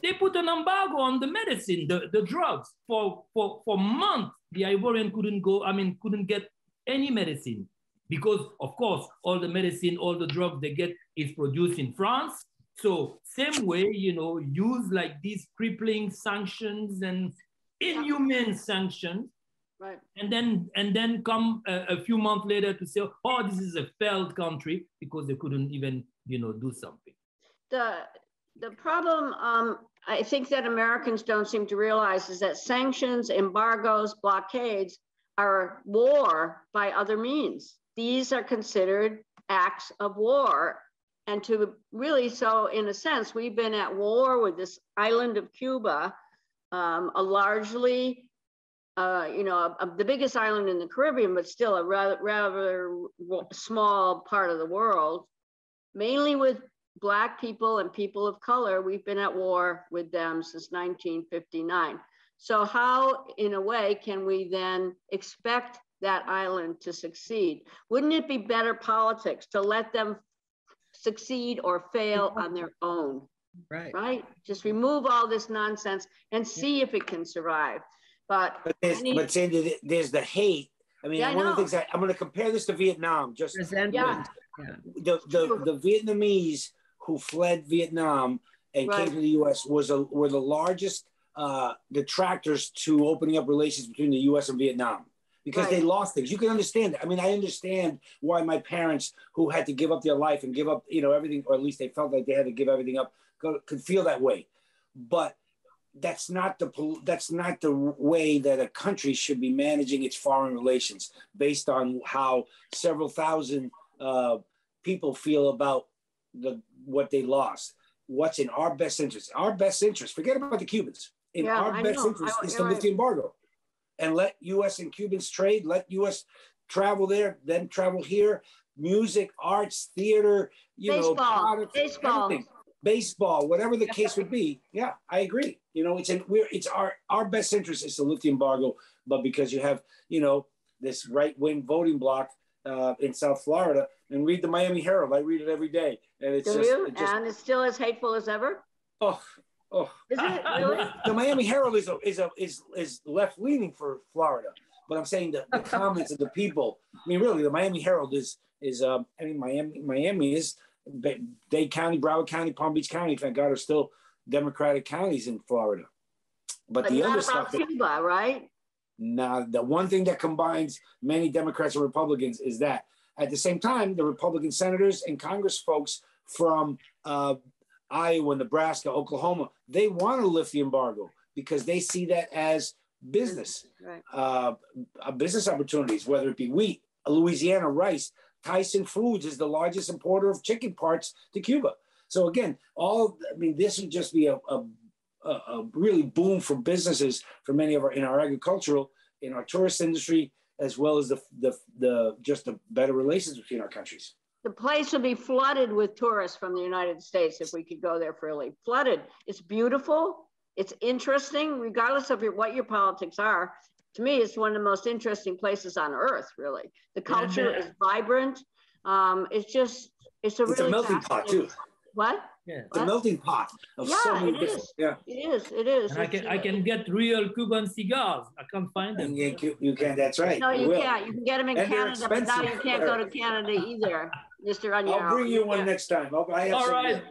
they put an embargo on the medicine, the, the drugs. For, for, for months, the Ivorian couldn't go, I mean, couldn't get any medicine because, of course, all the medicine, all the drugs they get is produced in France. So same way, you know, use like these crippling sanctions and inhumane sanctions. Right. And then and then come a, a few months later to say, oh, this is a failed country because they couldn't even, you know, do something. The, the problem, um, I think that Americans don't seem to realize is that sanctions, embargoes, blockades are war by other means. These are considered acts of war. And to really, so in a sense, we've been at war with this island of Cuba, um, a largely... Uh, you know, a, a, the biggest island in the Caribbean, but still a rather, rather small part of the world, mainly with Black people and people of color. We've been at war with them since nineteen fifty-nine. So how, in a way, can we then expect that island to succeed? Wouldn't it be better politics to let them succeed or fail on their own? Right. Right? Just remove all this nonsense and see if it can survive. But, but, there's, any, but Sandy, there's the hate. I mean, yeah, one I of the things I, I'm going to compare this to Vietnam. Just yeah. the, the the Vietnamese who fled Vietnam and right. came to the U S was a, were the largest uh, detractors to opening up relations between the U S and Vietnam because right. they lost things. You can understand that. I mean, I understand why my parents who had to give up their life and give up, you know, everything, or at least they felt like they had to give everything up, could feel that way, but. That's not the that's not the way that a country should be managing its foreign relations, based on how several thousand uh, people feel about the what they lost. What's in our best interest? Our best interest. Forget about the Cubans. In yeah, our I best know. interest I, is to lift the embargo, and let U S and Cubans trade. Let U S travel there, then travel here. Music, arts, theater. You baseball, know, products, baseball. Everything. Baseball, whatever the case would be, yeah, I agree. You know, it's in, we're it's our our best interest is to lift the embargo, but because you have you know this right wing voting bloc uh, in South Florida, and read the Miami Herald. I read it every day, and it's just, it just and it's still as hateful as ever. Oh, oh, is it really? The Miami Herald is a, is a, is is left leaning for Florida, but I'm saying the, the comments of the people. I mean, really, the Miami Herald is is um, I mean, Miami Miami is. Dade County, Broward County, Palm Beach County, thank God, are still Democratic counties in Florida. But, but the other stuff, Cuba, right? Nah, the one thing that combines many Democrats and Republicans is that at the same time, the Republican senators and Congress folks from uh, Iowa, Nebraska, Oklahoma, they want to lift the embargo because they see that as business, right. uh, business opportunities, whether it be wheat, Louisiana rice. Tyson Foods is the largest importer of chicken parts to Cuba. So again, all I mean, this would just be a, a, a really boom for businesses for many of our in our agricultural, in our tourist industry, as well as the the, the just the better relations between our countries. The place would be flooded with tourists from the United States if we could go there freely. Flooded. It's beautiful. It's interesting, regardless of your, what your politics are. To me, it's one of the most interesting places on earth, really. The culture yeah, is vibrant. Um, it's just, it's a it's really- It's a melting pot too. What? Yeah. It's what? a melting pot of yeah, so many it different, is. yeah. It is, it is. And I can, I can get real Cuban cigars. I can't find them. You, you, you can, that's right. No, you, you can't. You can get them in and Canada, but now you can't go to Canada either, Mister Onion. I'll bring you one yeah. next time. I'll, I have All right,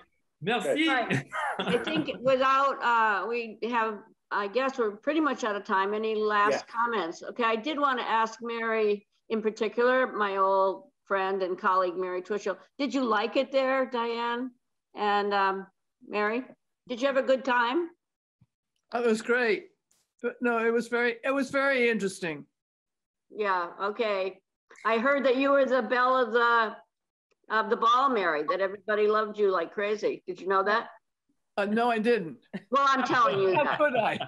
merci. Right. I think without, uh, we have, I guess we're pretty much out of time. Any last yeah. comments? Okay, I did want to ask Mary in particular, my old friend and colleague, Mary Twitchell. Did you like it there, Diane and um, Mary? Did you have a good time? Oh, it was great. But no, it was very, it was very interesting. Yeah, okay. I heard that you were the belle of the of the ball, Mary, that everybody loved you like crazy. Did you know that? Uh, no, I didn't. Well, I'm telling you. How could I?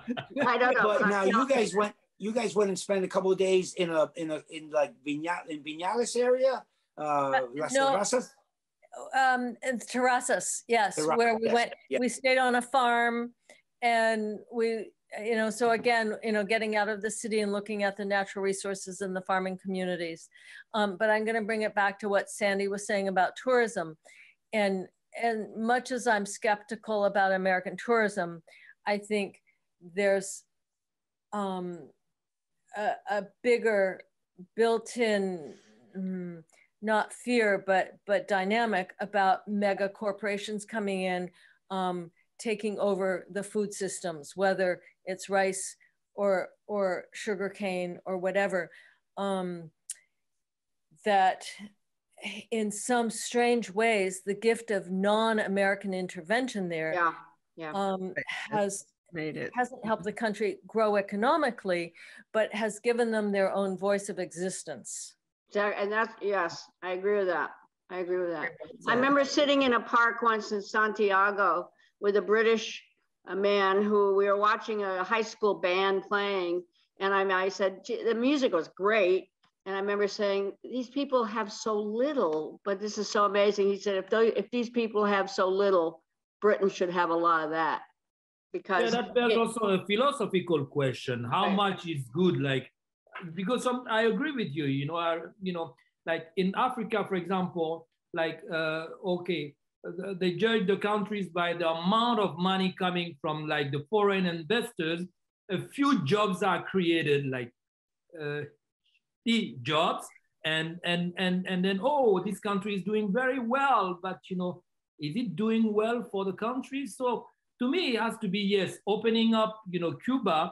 I don't know. But now you guys went. You guys went and spent a couple of days in a in a in like Viña, in Viñales area. Uh, uh, Las no, Terrazas. Um, in Terrazas, yes, Terrazas, where we yes, went. Yes. We stayed on a farm, and we, you know, so again, you know, getting out of the city and looking at the natural resources in the farming communities. Um, but I'm going to bring it back to what Sandy was saying about tourism, and. And much as I'm skeptical about American tourism, I think there's um, a, a bigger built-in, um, not fear, but, but dynamic about mega corporations coming in, um, taking over the food systems, whether it's rice or, or sugarcane or whatever, um, that in some strange ways, the gift of non-American intervention there yeah, yeah. Um, has made it. hasn't helped the country grow economically, but has given them their own voice of existence. And that's, yes, I agree with that. I agree with that. I remember sitting in a park once in Santiago with a British a man who we were watching a high school band playing. And I, I said, the music was great. And I remember saying, these people have so little, but this is so amazing. He said, if, they, if these people have so little, Britain should have a lot of that. Because yeah, that bears also a philosophical question. How right. much is good? Like, because some, I agree with you, you know, I, you know, like in Africa, for example, like, uh, okay, they judge the countries by the amount of money coming from like the foreign investors. A few jobs are created, like, uh, jobs and and and and then oh, this country is doing very well, but you know, is it doing well for the country? So to me it has to be yes, opening up, you know, Cuba,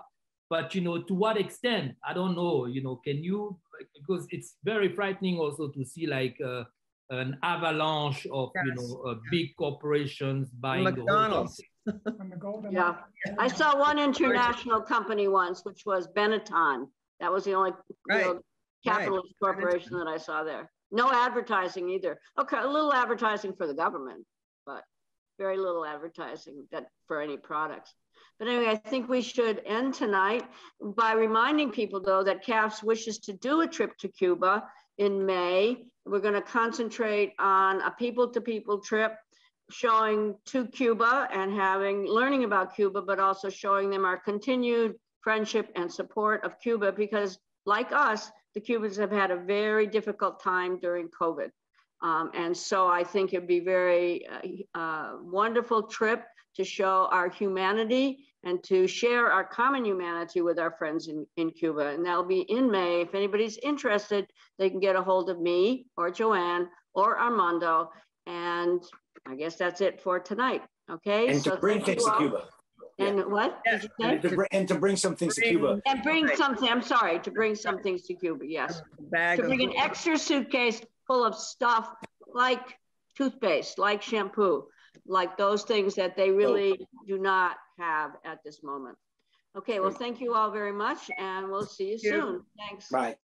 but you know, to what extent? I don't know, you know, can you, because it's very frightening also to see like uh, an avalanche of yes. you know uh, big corporations buying McDonald's. The yeah, I saw one international company once, which was Benetton. That was the only right. you know, capitalist right. corporation that I saw there. No advertising either. Okay, a little advertising for the government, but very little advertising that for any products. But anyway, I think we should end tonight by reminding people though that C A F S wishes to do a trip to Cuba in May. We're gonna concentrate on a people-to-people trip showing to Cuba and having, learning about Cuba, but also showing them our continued friendship and support of Cuba because like us, the Cubans have had a very difficult time during COVID. Um, and so I think it'd be very uh, uh, wonderful trip to show our humanity and to share our common humanity with our friends in, in Cuba. And that'll be in May. If anybody's interested, they can get a hold of me or Joanne or Armando. And I guess that's it for tonight, okay? And so to bring things to Cuba. And yeah. what? Yeah. Did you say? And, to br and to bring some things bring, to Cuba. And bring something, I'm sorry, to bring some things to Cuba, yes. To bring an extra suitcase full of stuff like toothpaste, like shampoo, like those things that they really do not have at this moment. Okay, well, thank you all very much, and we'll see you soon. Thanks. Bye.